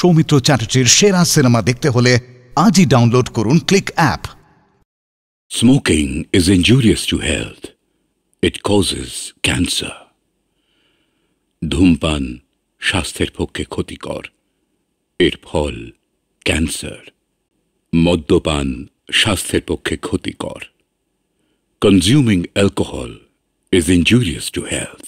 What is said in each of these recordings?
সৌমিত্র চ্যাটার্জির সেরা সিনেমা দেখতে হলে আজই ডাউনলোড করুন click app. Smoking is injurious to health. It causes cancer. ধূমপান স্বাস্থ্যের পক্ষে ক্ষতিকর, এর ফল ক্যান্সার। মদ্যপান স্বাস্থ্যের পক্ষে ক্ষতিকর। Consuming alcohol is injurious to health.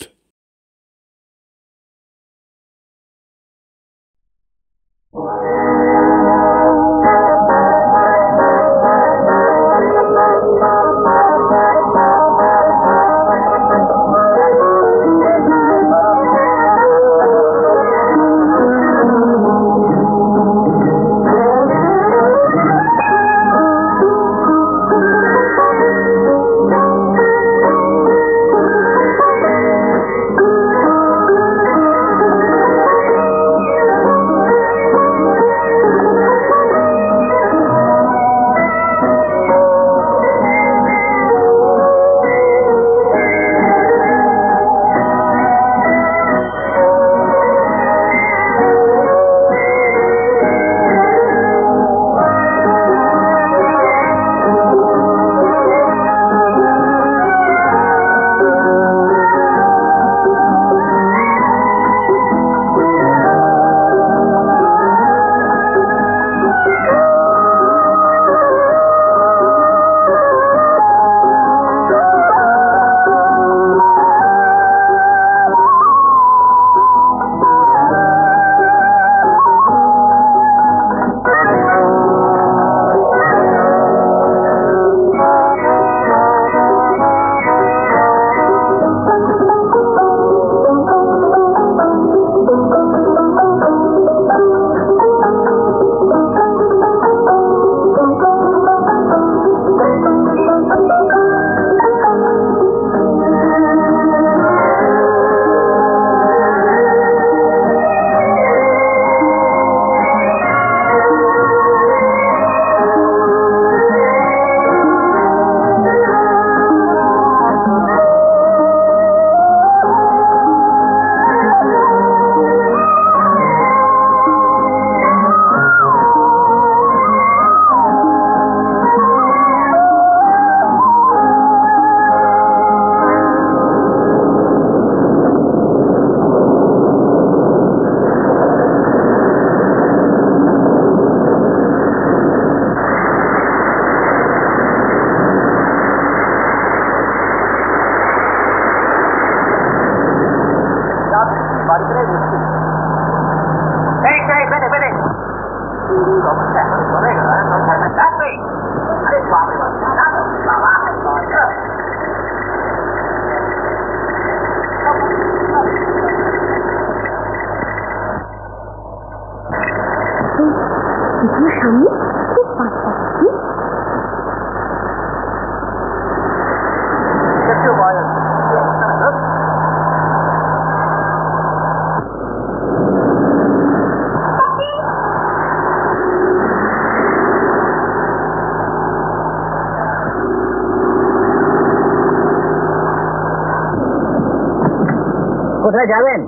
যাবেন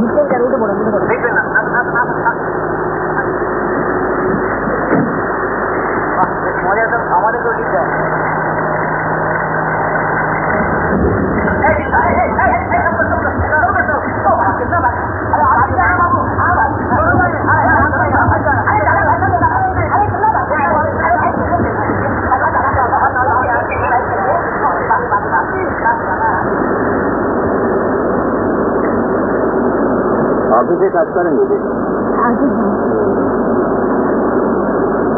ভিতরে কেন তো বড় বড় দেখবেন না না না না মজা তো আমাদের তো ঠিক যায়। मुझे काट करें मुझे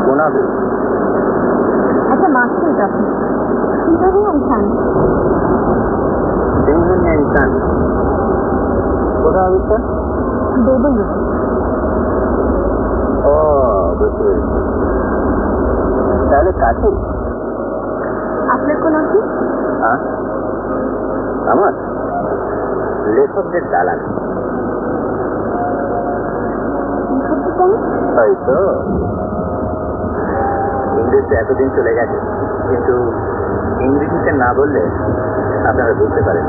कोना भी अच्छा मास्टर तब इंटरव्यू इंसान इंटरव्यू में इंसान कोना भी सर बेबल ओ बेबल पहले काटी आपने कोना की हाँ हमार लेखक ने डाला হয়তো ইংরেজি এতদিন চলে গেছে, কিন্তু ইংরেজিতে না বললে আপনারা বুঝতে পারেন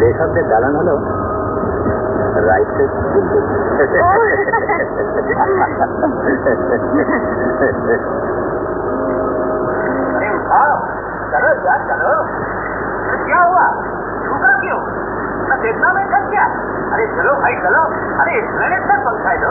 লেখকদের দালান হলো righteous thinking. चलो यार चलो, क्या हुआ? रुका क्यों? मैं देखना मैं कर क्या? अरे चलो भाई चलो, अरे मैंने सब पंखाई दो,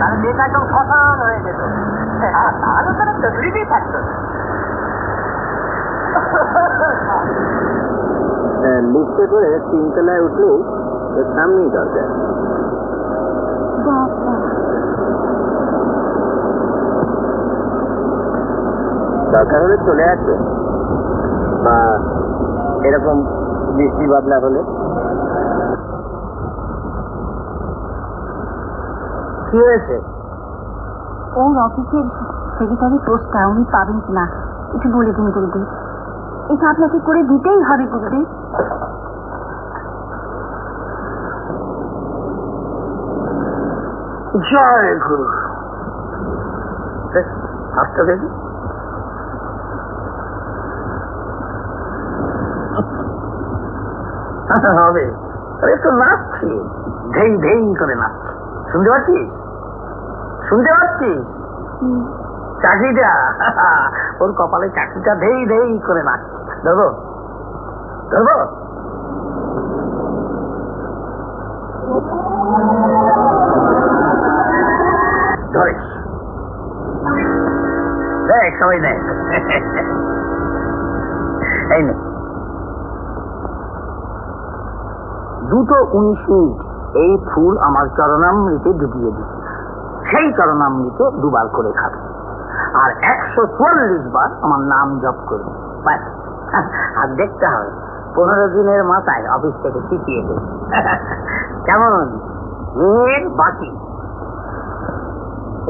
তাহলে দেশ একদম ফসান হয়ে যেত আর তাহলে তারা তদরিবি থাকতো লিফটে করে তিনতলায় উঠলেই এর সামনেই দরজা দরকার হলে চলে আসবে বা এরকম বৃষ্টি বাদলা হলে কি হয়েছে ওর অফিসের সেক্রেটারি পোস্টটা উনি পাবেন কিনা একটু বলে দিন গুরুদেব এটা আপনাকে করে দিতেই হবে গুরুদেব জয় গুরু হাতটা দেখি হবে আরে তো নাচছি ধেই ধেই করে নাচছি শুনতে পাচ্ছিস চাকরিটা ওর কপালে চাকরিটা ধেই ধেই করে নাচছে ধরবো ধরবো ধরিস দেখ সবাই নেই এই নে 2:19 এই ফুল আমার চরণামৃতে ডুবিয়ে দিই সেই চরণামৃতে দুবার করে খাবে আর 144 বার আমার নাম জপ করবে বাস আর দেখতে হবে 15 দিনের মাথায় অফিস থেকে চিঠি এসে কেমন এর বাকি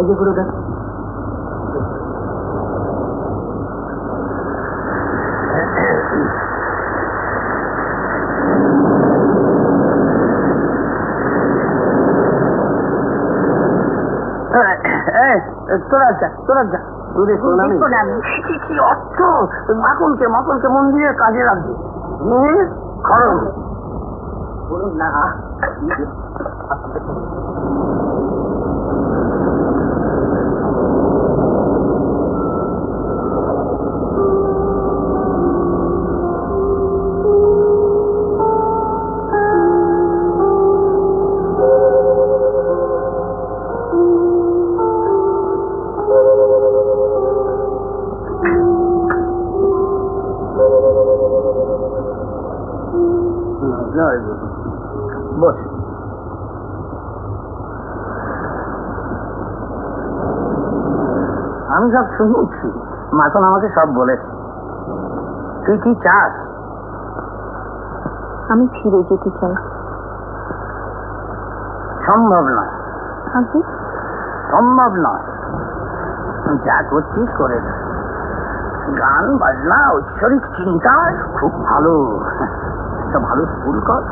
এই যে গুরুদা মাখনকে মন্দিরের কাজে রাখবে সব শুনছি মাখন আমাকে সব বলেছে তুই কি চাস আমি ফিরে যেতে চাই সম্ভব নয় আজকে সম্ভব নয় যা করছিস করে গান বাজনা ঐশ্বরিক চিন্তা খুব ভালো একটা ভালো স্কুল কর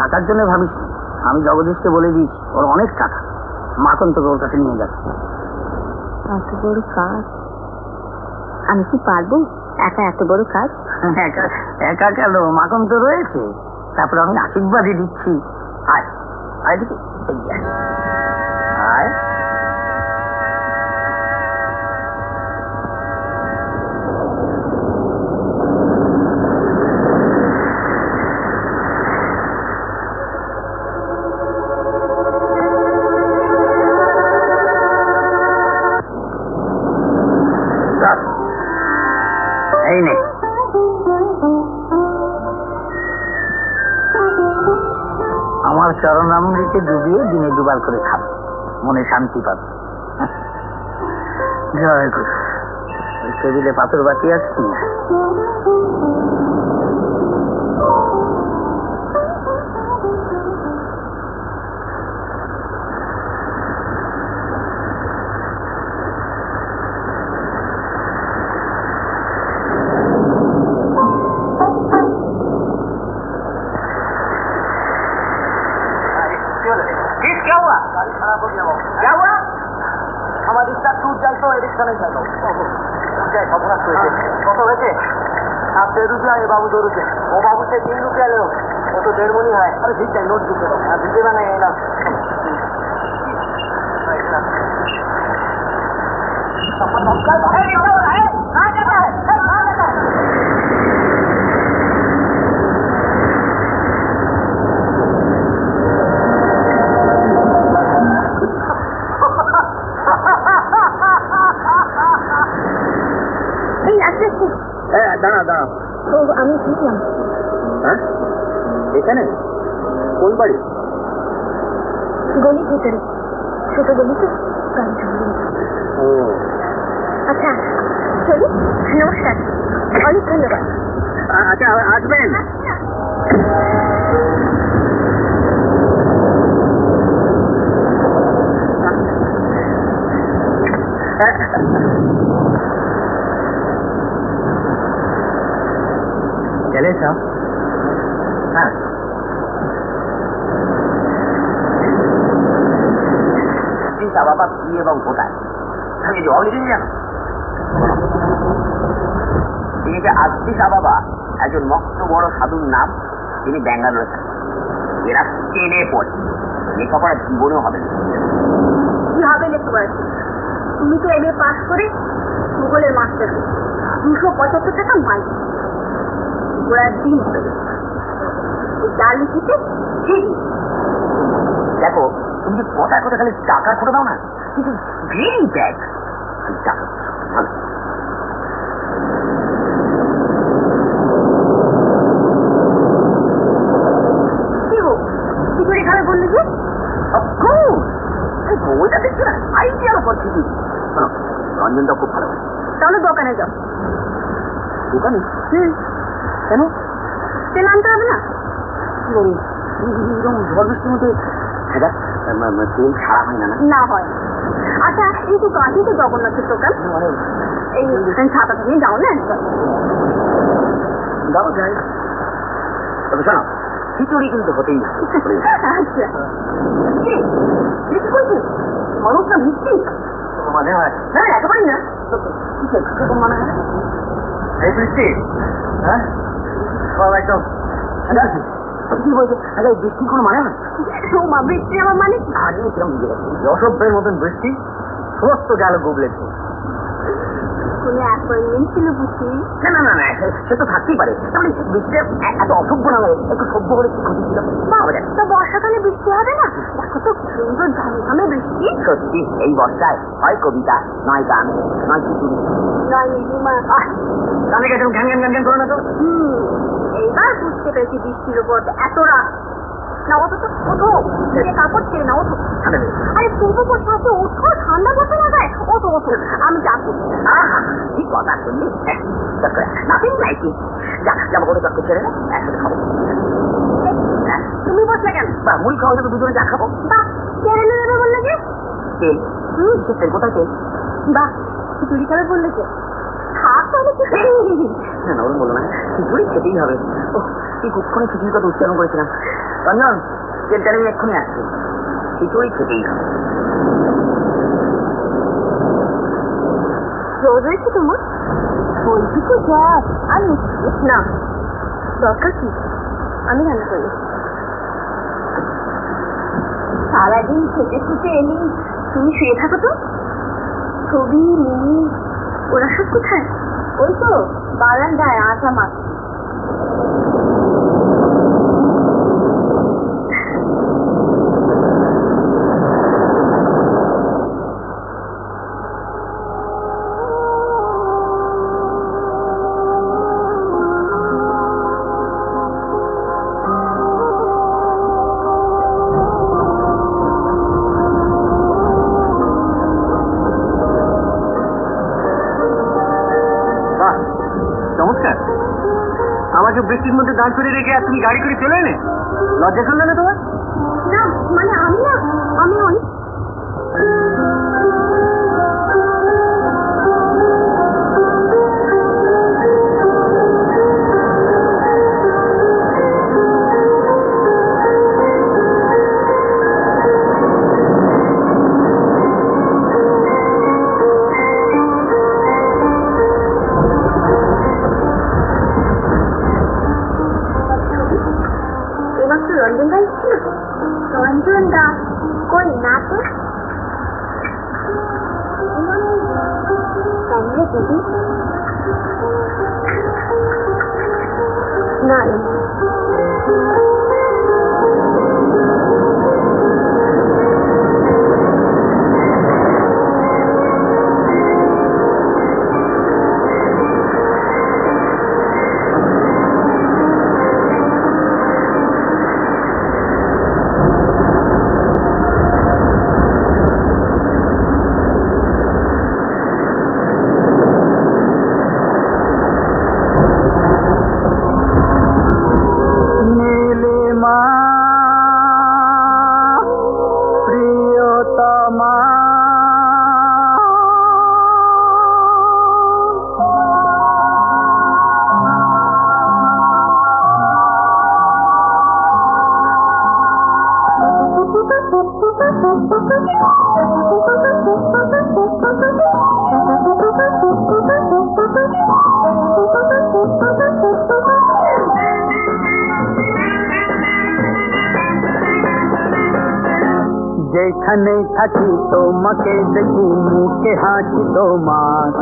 টাকার জন্য ভাবিস আমি জগদীশকে বলে দিয়েছি ওর অনেক টাকা মাখন তোকে ওর কাছে নিয়ে যাচ্ছে এত বড় কাজ আমি কি পারবো একা এত বড় কাজ একা একা কেন মাখন তো রয়েছে তারপর আমি আশীর্বাদই দিচ্ছি আয় আয় দেখি আয় চরণামৃতে ডুবিয়ে দিনে দুবার করে খাবে মনে শান্তি পাবে জয় গুরু ওই টেবিলে পাথর বাটি আছে क्या हुआ? हमारी इच्छा टूट जाए तो एडिक्शन नहीं जाता टूट जाए कपड़ा कतो बेचे आप 2 रुपया है बाबू 2 रुपये वो बाबू से 3 रुपया ले लो वो तो 1.5 गुनी है अरे ठीक है नोट दिखे आप दिखे में नहीं ना ढूंढूंगा इसको। कौन ढूंढा? कोई ना तो। संजय दीदी ना तो मके देखी मुके हाँची तो मार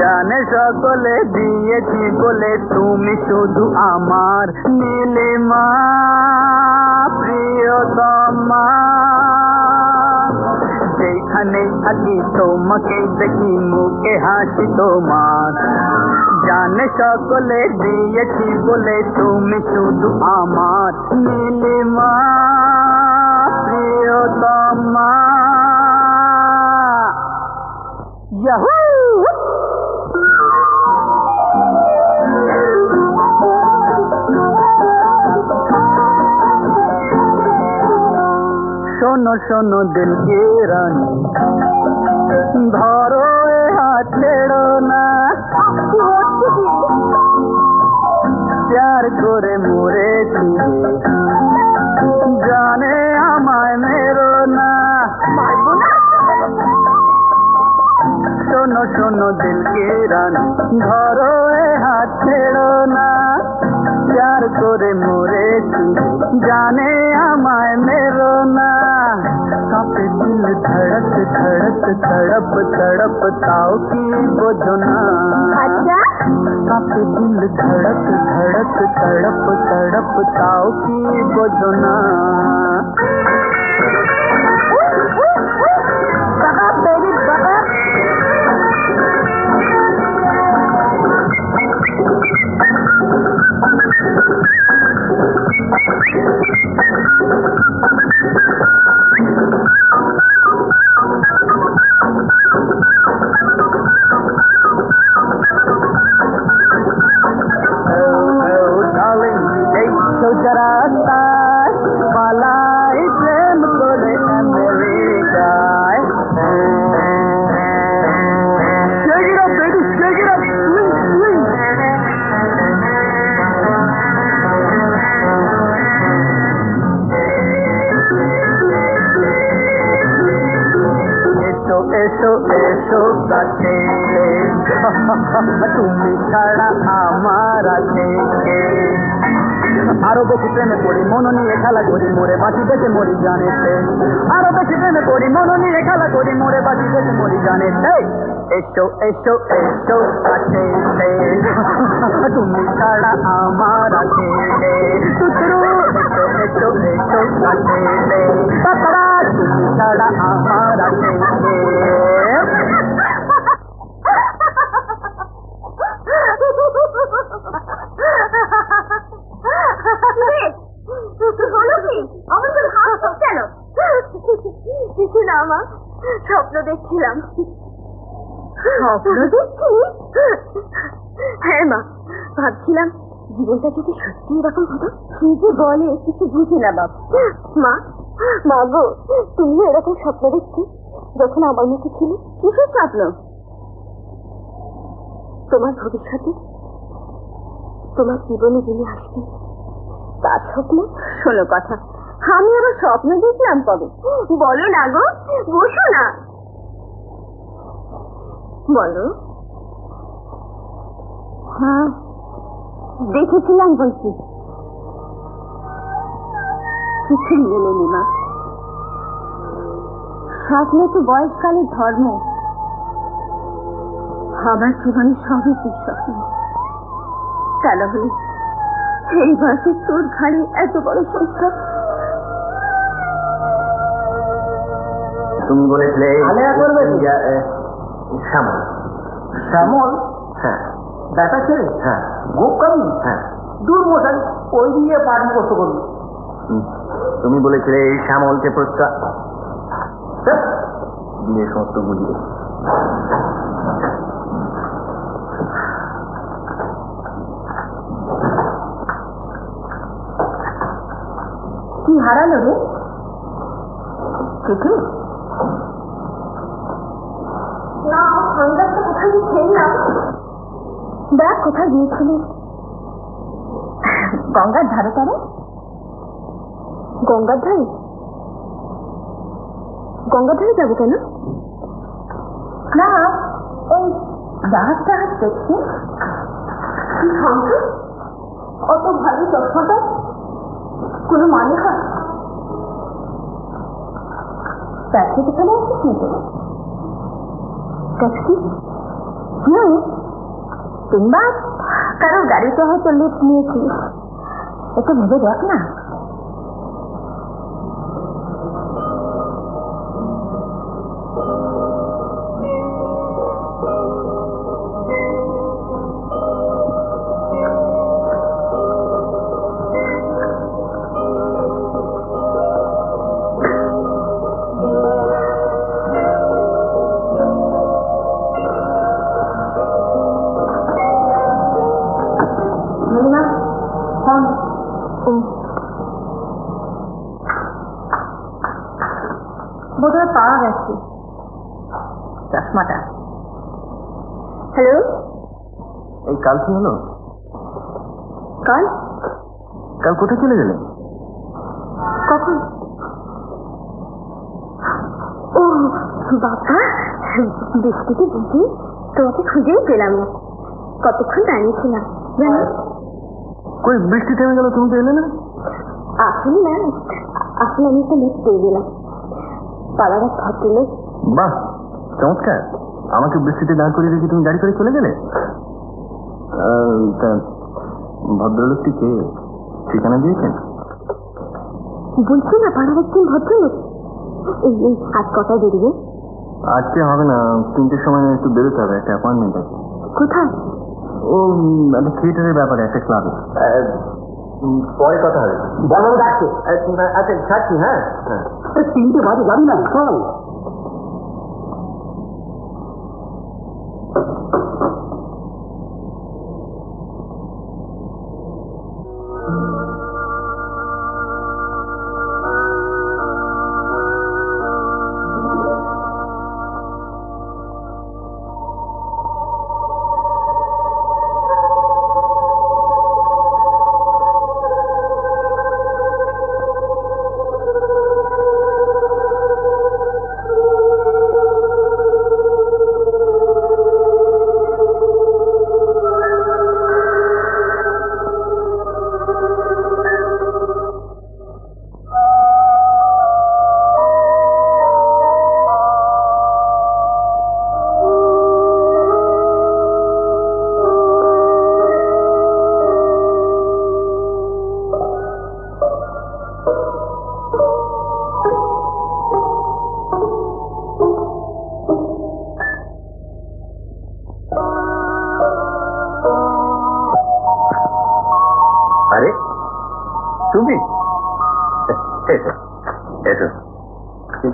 जाने सकले दिए बोले तुम शुद्ध आमार नीलिमा प्रियतमा যেখানে থাকি তোমাকে দেখি মুকে হাসি তোমার জানে সকলে দিয়েছি বলে তুমি শুধু আমার নীলিমা প্রিয়তমা Yahoo! শোনো শোনো দিল কে রানী ধরো এ হাত ছেড়ো না প্যার করে মরেছি জানে আমায় মেরো না শোনো শোনো দিল কে রানী ধরো এ হাত ছেড়ো না প্যার করে মরেছি জানে আমায় মেরো না कांपे दिल धड़क धड़क तड़प तड़प ताओ की बोझना अच्छा कांपे दिल धड़क धड़क तड़प तड़प ताओ की बोझना बाबा बेबी बाबा তুমি ছাড়া আমার আছে কে আরো বেশি প্রেমে পড়ি মন নিয়ে খেলা করি মোরে বাঁচি বেঁচে মরি জানেতে আরো বেশি প্রেমে পড়ি মন নিয়ে খেলা করি মোরে বাঁচি বেঁচে মরি জানেতে এসো এসো এসো কাছে তুমি ছাড়া আমার আছে কে তুতরু এসো এসো এসো কাছে তারা তুমি ছাড়া আমার আছে কে স্বপ্ন দেখছিলাম স্বপ্ন দেখছি হ্যাঁ মা ভাবছিলাম জীবনটা যদি সত্যি এরকম হতো কি যে বলে কিছু বুঝি না বাপ মা মা গো তুমি এরকম স্বপ্ন দেখছি যখন আমার মতো ছিল কিসের স্বপ্ন তোমার ভবিষ্যতে তোমার জীবনে যিনি আসবে তার স্বপ্ন শোনো কথা আমি আবার স্বপ্ন দেখলাম কবে বলো না গো বসো না বলো হ্যাঁ দেখেছিলাম বলছি কিছু মেলেনি মা। সামনে তো বয়সকালে ধর্ম, আমার জীবনে সবই দুঃস্বপ্ন। তাহলে এই বয়সে তোর ঘাড়ে এত বড় সংসার। তুমি বলেছিলে শ্যামল, শ্যামল হ্যাঁ ব্যাটা ছেলে, হ্যাঁ গোপ কবি, হ্যাঁ দূর মশাই ওই দিয়ে পাঠন করতে করবি। তুমি বলেছিলে এই শ্যামলকে প্রস্তাব দিনের সমস্ত বুঝিয়ে। কি হারালো রে? চিঠি না, সন্ধ্যাটা কোথায় গিয়েছিলি? দেখ কোথায় গিয়েছিলি, গঙ্গার ধারে। তারে গঙ্গার ধারে? গঙ্গার ধারে যাবো কেন? না এই জাহাজ টাহাজ দেখছি। অত ভালো চশমাটা কোনো মানে হয়? ট্যাক্সি কোথায় আসিস নি তো? ট্যাক্সি হুম, কিংবা কারোর গাড়িতে হয়তো লিফ্ট নিয়েছিস, একটু ভেবে দেখ না। কাল কি হলো? কাল কাল কোথায় চলে গেলেন? কখন? ও বাবা, বৃষ্টিতে ভিজে তোমাকে খুঁজেই পেলাম না, কতক্ষণ দাঁড়িয়েছিলাম জানো। কই বৃষ্টি থেমে গেল, তুমি তো এলে না। আসলে না, আসলে আমি একটা লিফ্ট পেয়ে গেলাম, পাড়ার এক ভদ্রলোক। বাহ চমৎকার, আমাকে বৃষ্টিতে দাঁড় করিয়ে রেখে তুমি গাড়ি করে চলে গেলে। ভদ্রলোকটিকে ঠিকানা দিয়েছেন? বলছি না পাড়ার একজন ভদ্রলোক। আজ কটায় বেরিয়ে? আজকে হবে না, 3টের সময় একটু বেরোতে হবে, একটা অ্যাপয়েন্টমেন্ট আছে। কোথায়? ও মানে থিয়েটারের ব্যাপারে, একটা ক্লাবে। পরে কথা হবে, বলো ডাকছে। আচ্ছা ছাড়ছি, হ্যাঁ হ্যাঁ 3টে বাজে, যাবি না? চল।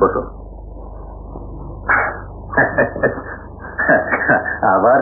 বসো। আবার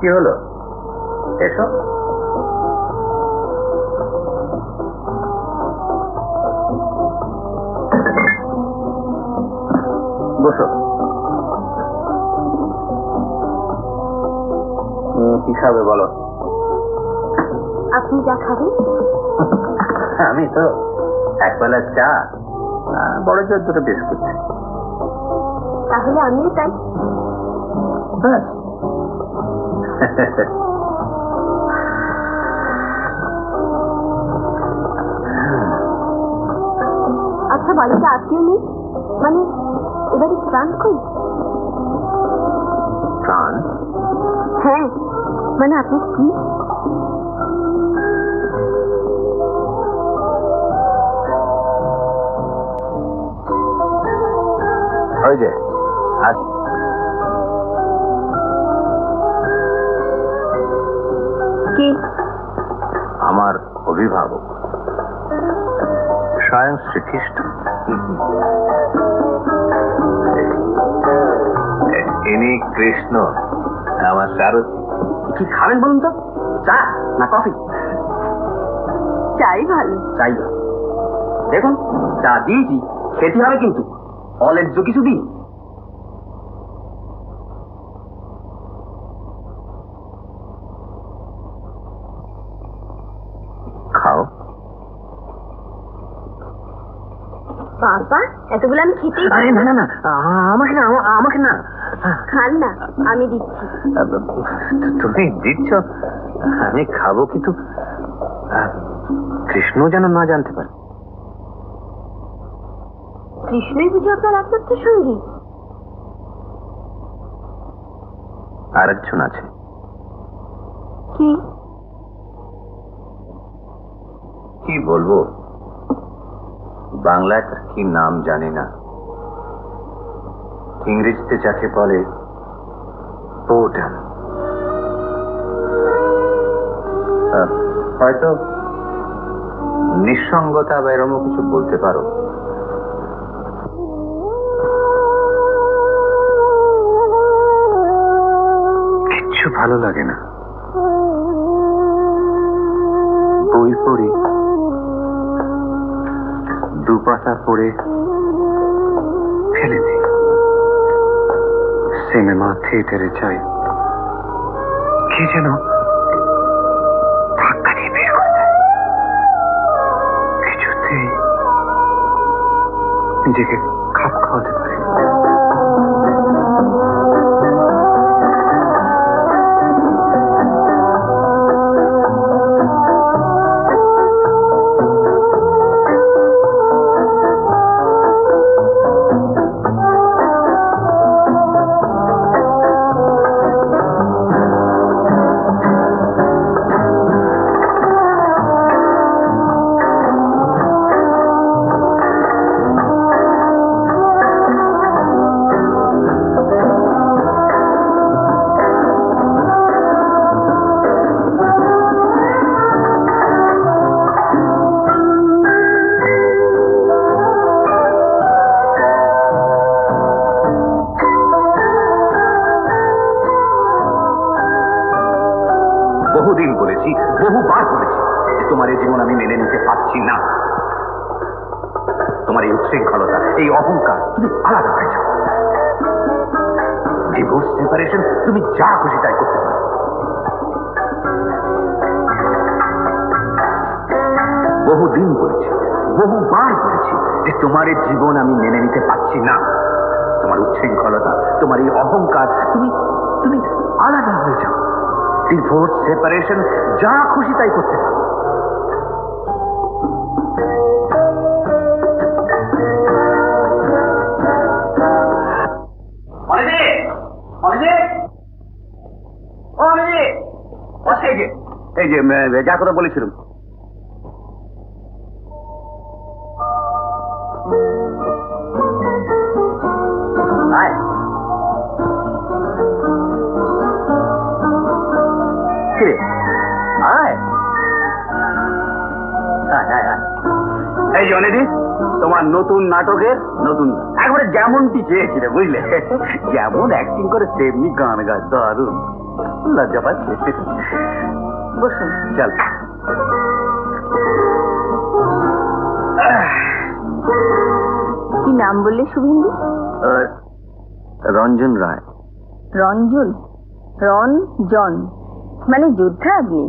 কি হলো এসো বসো কি খাবে বলো আপনি যা খাবেন আমি তো একবেলা চা বড় জোর দুটো বিস্কুট তাহলে আমিও তাই ব্যাস अच्छा बाड़ी से आप क्यों नहीं माने इधर एक प्राण कोई प्राण है मैंने आपने की अजय आज আমার অভিভাবক স্বয়ং শ্রীকৃষ্ণ ইনি কৃষ্ণ আমার সারথি কি খাবেন বলুন তো চা না কফি চাই ভালো চাই দেখুন চা দিয়েছি খেতে হবে কিন্তু অল্প কিছু দিই বাবা এতগুলো আমি খেতেই পারি না না না আমাকে না আমাকে না খান না আমি দিচ্ছি তুমি দিচ্ছ আমি খাবো কিন্তু কৃষ্ণ যেন না জানতে পারে কৃষ্ণই বুঝি আপনার একমাত্র সঙ্গী আরেকজন আছে কি কি বলবো বাংলায় তার কি নাম জানি না ইংরেজিতে যাকে বলে পোর্টাল হয়তো নিঃসঙ্গতা বা এরকম কিছু বলতে পারো কিচ্ছু ভালো লাগে না বই পড়ি দুপাতা পড়ে ফেলে দিই সিনেমা থিয়েটারে যাই কি যেন ধাক্কা দিয়ে বের করে দেয় কিছুতেই নিজেকে খাপ খাওয়াতে পারি বহুবার বলেছি যে তোমার এই জীবন আমি মেনে নিতে পারছি না। তোমার উচ্ছৃঙ্খলতা, তোমার এই অহংকার, তুমি তুমি আলাদা হয়ে যাও। ডিভোর্স, সেপারেশন, যা খুশি তাই করতে পারো। এই যে যা কথা বলেছিলাম, তোমার নতুন নাটকের নতুন একবারে যেমনটি চেয়েছিলে, বুঝলে, যেমন অ্যাক্টিং করে তেমনি গান গায়, দারুণ লজ্জা পাচ্ছে। বসুন, চল। কি নাম বললে শুভেন্দু? রঞ্জন রায়। রঞ্জন? রঞ্জন মানে যোদ্ধা? আপনি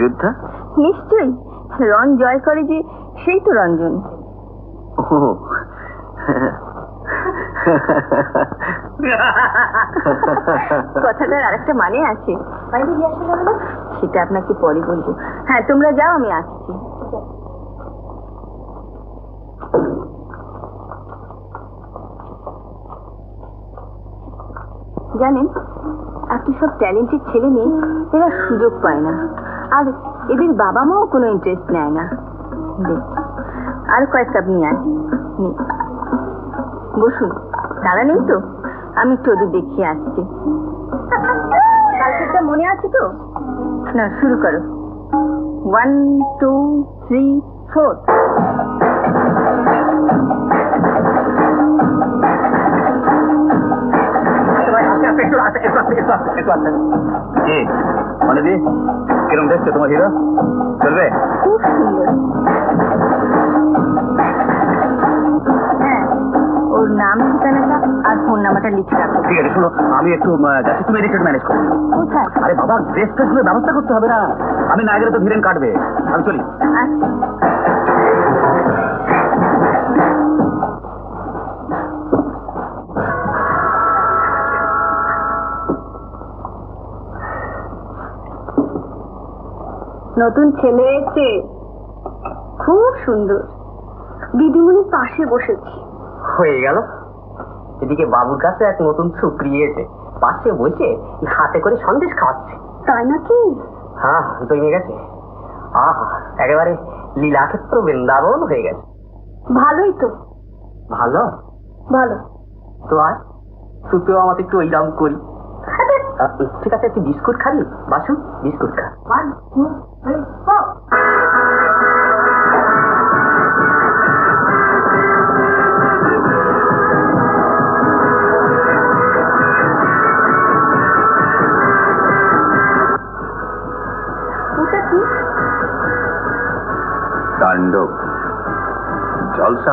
যোদ্ধা? নিশ্চয়ই, রণ জয় করে যে সেই তো রঞ্জন। কথাটার আরেকটা মানে আছে, সেটা আপনাকে পরে বলবো। হ্যাঁ, তোমরা যাও, আমি আসছি। জানেন, আপনি সব ট্যালেন্টেড ছেলে মেয়ে, এরা সুযোগ পায় না, আর এদের বাবা মাও কোনো ইন্টারেস্ট নেয় না। আর কয়েক কাপ নিয়ে আসি, বসুন। তারা নেই তো, আমি একটু ওদের দেখিয়ে আসছি। কালকেরটা মনে আছে তো? না, শুরু করো। 1 2 3 4 কিরম দেখছে তোমার হিরো? চলবে? খুব সুন্দর। হ্যাঁ, ওর নাম ঠিকানাটা আর ফোন নাম্বারটা লিখে রাখো। ঠিক আছে, শোনো, আমি একটু যাচ্ছি, তুমি এডিট ম্যানেজ করো। কোথায়? আরে বাবা, ড্রেস ট্রেসগুলোর ব্যবস্থা করতে হবে না, আমি না গেলে তো ভিড়েন কাটবে। আমি চলি। নতুন ছেলে এসছে, খুব সুন্দর। দিদিমণির পাশে বসেছি, হয়ে গেল। এদিকে বাবুর কাছে এক নতুন সুপ্রি এসে পাশে বসে হাতে করে সন্দেশ খাওয়াচ্ছে। তাই নাকি? হ্যাঁ, জমে গেছে। আহা, একেবারে লীলাক্ষেত্র বৃন্দাবন হয়ে গেছে। ভালোই তো। ভালো ভালো তো। আর সুপ্রিয় আমাকে একটু ওই দাম করি। ঠিক আছে, তুই বিস্কুট খাবি? বাসু, বিস্কুট খা। 1 2 3 4 ওটা কি? তাণ্ডব জলসা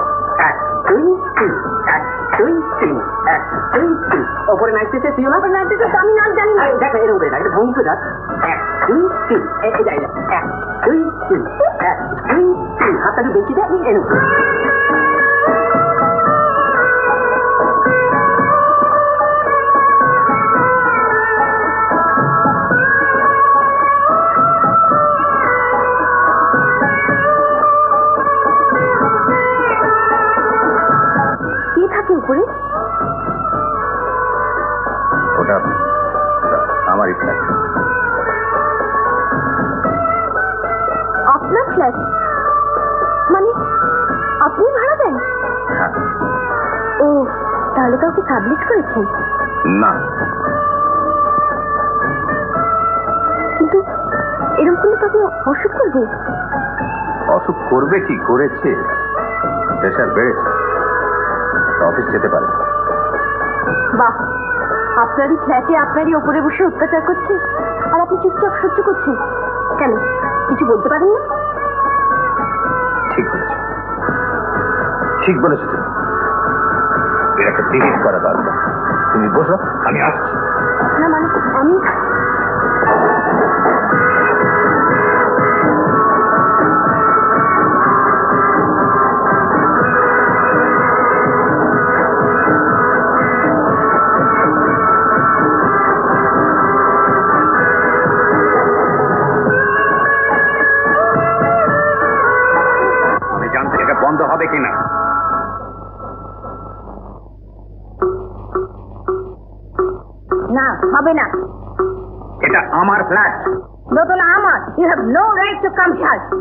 1 2 3, 1 2 3, 1 2 3। ওপরে নাচতেছে, তুই না ওপরে নাচতেছে, আমি নাচ জানি না। দেখ, এরকম করে নাচ, ভঙ্গি তো নাচ। 1 2 3, এই যাই না, 1 2 3, 1 2 3। হাতটা বেঁকে দে, এরকম। না, কিন্তু এরকম করলে তো আপনি অসুখ করবে। অসুখ করবে কি করেছে প্রেসার বেড়েছে অফিস যেতে পারে বাহ আপনারই ফ্ল্যাটে আপনারই উপরে বসে অত্যাচার করছে আর আপনি চুপচাপ সহ্য করছেন কেন কিছু বলতে পারেন না ঠিক আছে ঠিক বলেছো তুমি এর একটা টিকিট করা দরকার তুমি বসো আমি আসছি না মানে আমি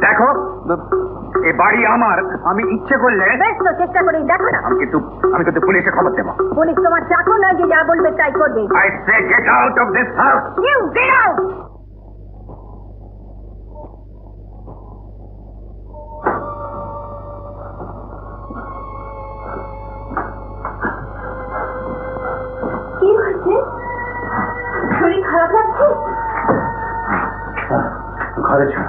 দেখো এই বাড়ি আমার আমি ইচ্ছে করলে ব্যস্ত চেষ্টা করি দেখো না আমি কিন্তু পুলিশে খবর দেব পুলিশ তোমার চাকর না যে যা বলবে তাই করবে I say get out of this house you get out কি হচ্ছে শরীর খারাপ লাগছে ঘরে চল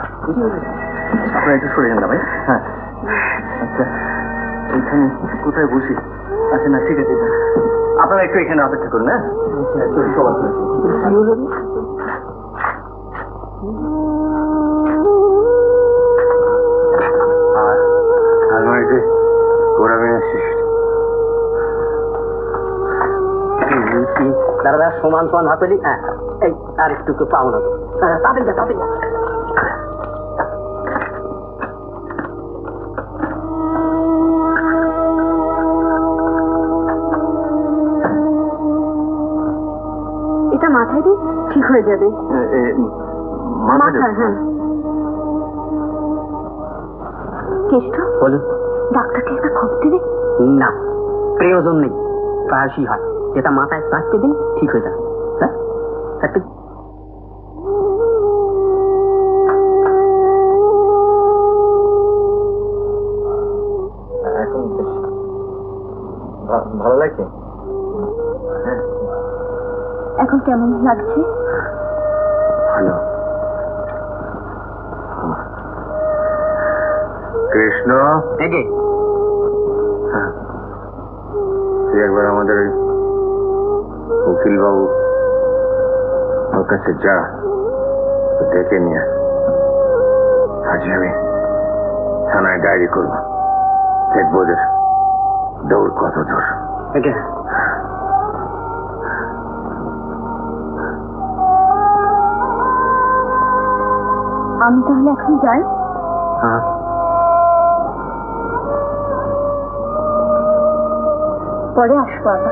একটু সরে যান না ভাই হ্যাঁ আচ্ছা এখানে কোথায় বসি আচ্ছা না ঠিক আছে আপনারা একটু এখানে অপেক্ষা করুন না দাদা সমান সমান হাত পেলি হ্যাঁ এই আর একটু পাও না তাড়াতাড়ি যাবে মাথা হ্যাঁ কেষ্ট বলো ডাক্তারকে একটা খবর দেবে না প্রয়োজন নেই প্রায়শই হয় এটা মাথায় চাপতে দিন ঠিক হয়ে যাবে হ্যাঁ এখন ভালো লাগছে এখন কেমন লাগছে কৃষ্ণ এগে তুই একবার আমাদের উকিল বাবু ওর কাছে যা দেখে নিয়ে আজ আমি থানায় ডায়েরি করবো দেখবো ওদের দৌড় কত দূর আমি তাহলে এখন যাই হ্যাঁ পরে আসবো আবার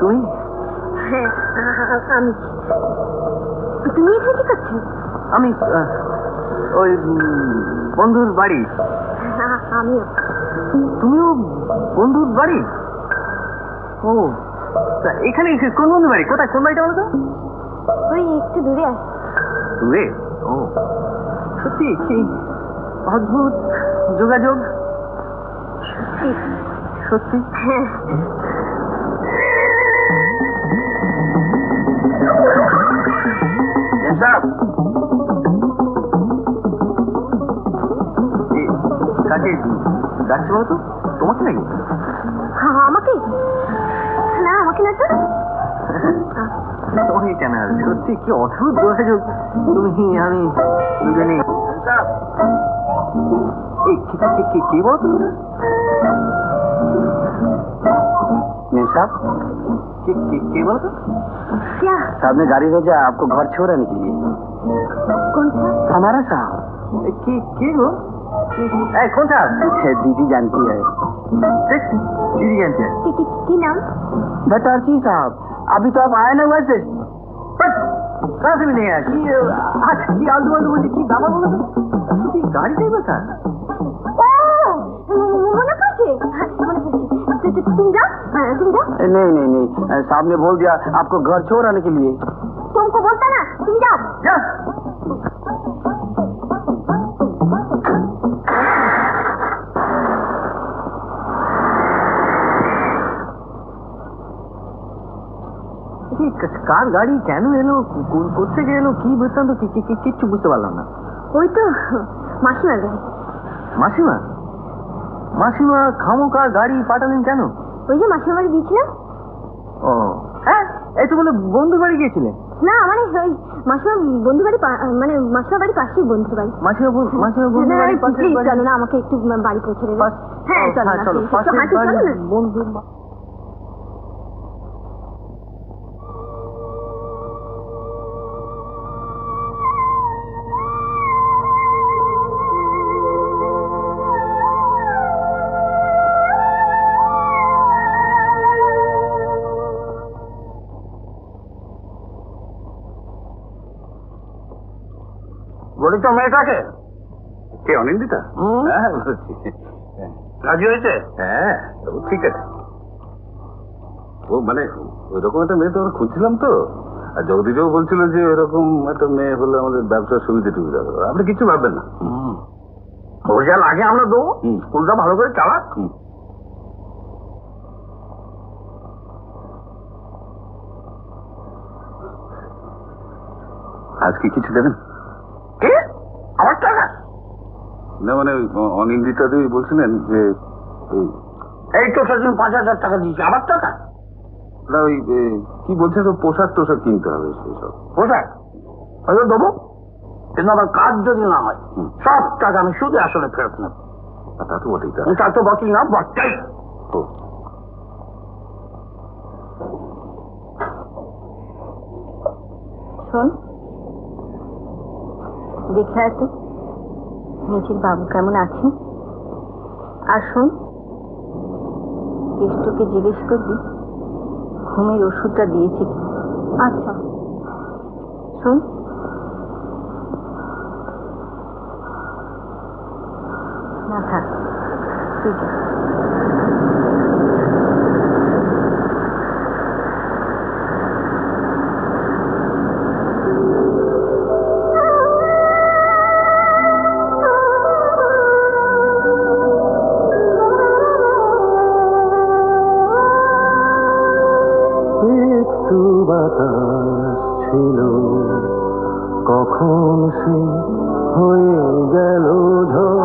তুই আমি তুমি এখানে কি করছো? আমি ওই বন্ধুর বাড়ি। আমিও। তুমিও বন্ধুর বাড়ি? ও এখানে কোন বন্ধুর বাড়ি? কোথায়, কোন বাড়িটা বলো তো? ওই একটু দূরে আছে। দূরে? ও সত্যি কি অদ্ভুত যোগাযোগ। সত্যি হ্যাঁ। কাকে ডাকছি বলো তো? তোমাকে নাকি? আমাকে না, আমাকে না তো তোমাকে কেন। সত্যি কি অদ্ভুত যোগাযোগ, তুমি আমি দুজনে। কে বলো তো? क्या सामने गाड़ी भेजा आपको घर छोड़ने के लिए? कौन साहब? हमारा साहब। वो कौन साहब? दीदी जानती है। दीदी जानती है। की नाम? भट्टार्ची साहब। अभी तो आप आए ना वहाँ से, कहाँ से भी नहीं आया कि आज की आलू आलू मुझे की बाबा बोला गाड़ी नहीं बता नहीं नहीं नहीं साहब ने बोल दिया आपको घर छोड़ आने के लिए। तुमको बोलता ना, तुम जाओ। कार गाड़ी कैन एलो कोच्चे गेलो की बुझतान तो किच्छु बुझते वाला ना। ওই তো মাসিমার গাড়ি। মাসিমা? মাসিমা খামোকা গাড়ি পাঠালেন কেন? ওই যে মাসিমার বাড়ি গিয়েছিলাম। ও হ্যাঁ, এই তো বলে বন্ধুর বাড়ি গিয়েছিলেন। না মানে ওই মাসিমার বন্ধুর বাড়ি, মানে মাসিমার বাড়ি পাশেই বন্ধুর বাড়ি। মাসিমা মাসিমার বন্ধুর বাড়ি পাশে। চলো না, আমাকে একটু বাড়ি পৌঁছে দেবে। হ্যাঁ চলো চলো, পাশে বাড়ি বন্ধুর। তো মেয়েটাকে কে? অনিন্দিতা? হ্যাঁ বুঝছি। রাজি হয়েছে? হ্যাঁ ঠিক আছে। ও মানে ওইরকম একটা মেয়ে তো আমরা খুঁজছিলাম তো, আর জগদীশবাবু বলছিল যে ওইরকম একটা মেয়ে হলে আমাদের ব্যবসার সুবিধা টুবিধা হবে। আপনি কিছু ভাববেন না, ওর যা লাগে আমরা দেবো। স্কুলটা ভালো করে চালাক। আজকে কিছু দেবেন? আমার টাকা না, মানে অনিন্দিতা দেবী বলছিলেন যে এই তো সেদিন 5000 টাকা দিয়েছি। আমার টাকা না, ওই কি বলছে পোশাক টোশাক কিনতে হবে। সেসব পোশাক হয়তো দেবো, কিন্তু আমার কাজ যদি না হয় সব টাকা আমি শুধু আসলে ফেরত নেব। তা তো বটেই, তা তো বটেই না বটেই। শোন দেখে তো নিজের বাবু কেমন আছেন। আর শোন, কেষ্টকে জিজ্ঞেস করবি ঘুমের ওষুধটা দিয়েছি। আচ্ছা শোন, না থাক তুই যা। হয়ে গেল ধর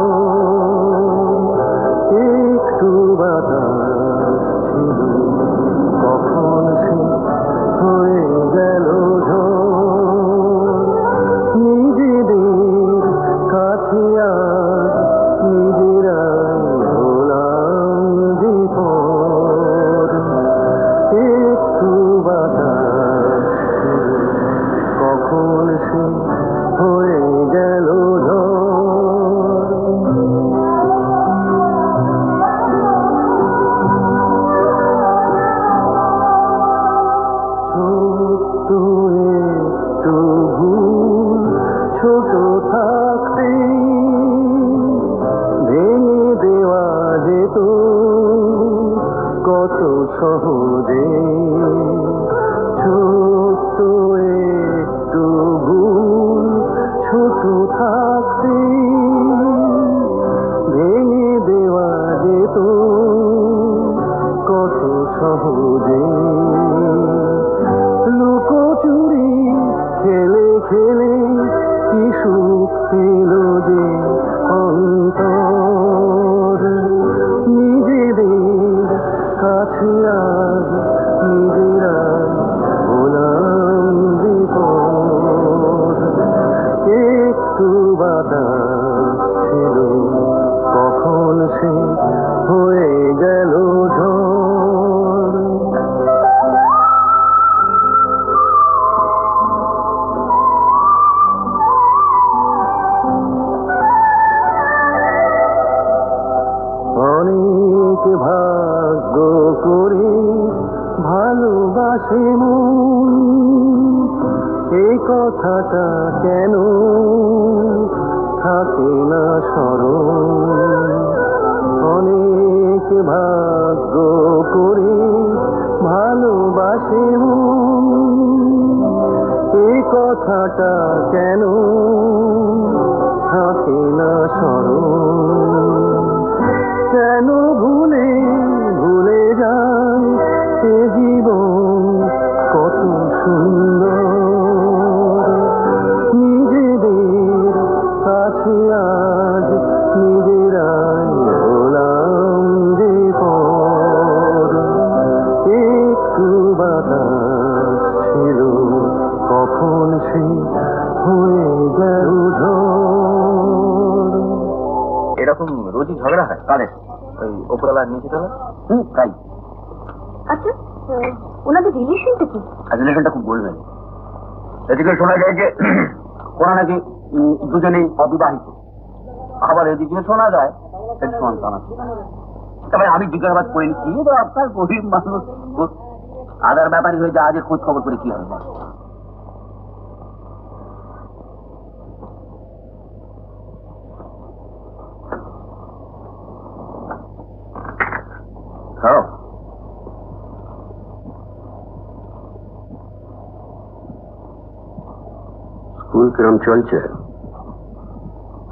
চলছে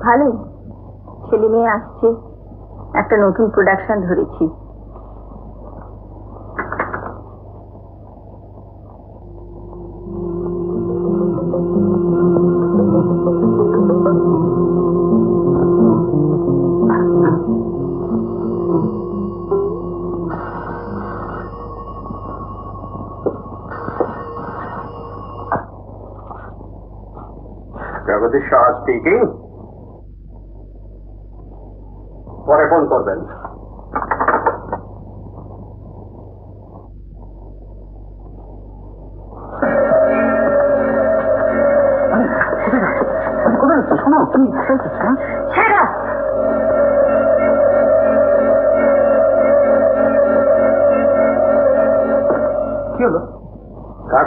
ভালোই। ছেলে মেয়ে আসছে, একটা নতুন প্রোডাকশন ধরেছি।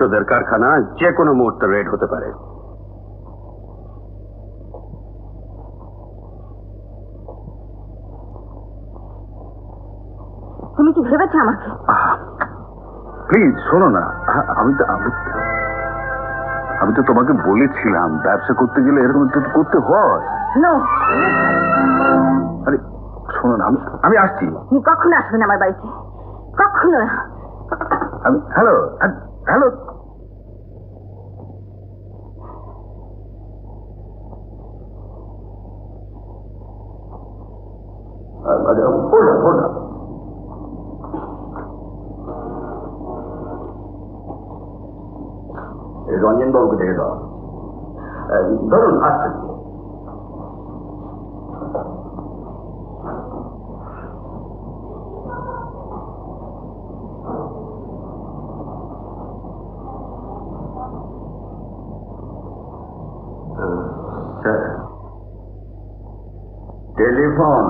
ওষুধের কারখানা যে কোনো মুহূর্তে রেড হতে পারে। তুমি কি ভেবেছো আমাকে? প্লিজ শোনো না, আমি তো তোমাকে বলেছিলাম ব্যবসা করতে গেলে এরকম একটু করতে হয়। আরে শোনো না, আমি আসছি। কখনো আসবে না আমার বাড়িতে, কখনো না। আমি হ্যালো হ্যালো রঞ্জন বাবুকে ডেকে দাও, ধরুন আসছে। টেলিফোন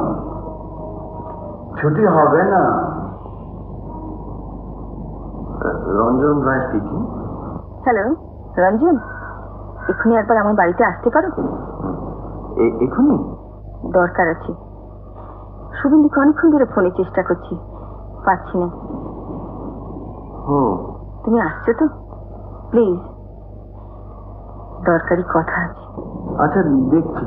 ছুটি হবে না রঞ্জন রায় স্পিকিং হ্যালো রঞ্জন এখনি একবার আমার বাড়িতে আসতে পারো এখনি দরকার আছে শুভেন্দুকে অনেকক্ষণ ধরে ফোনে চেষ্টা করছি পাচ্ছি না তুমি আসছো তো প্লিজ দরকারি কথা আছে আচ্ছা দেখছি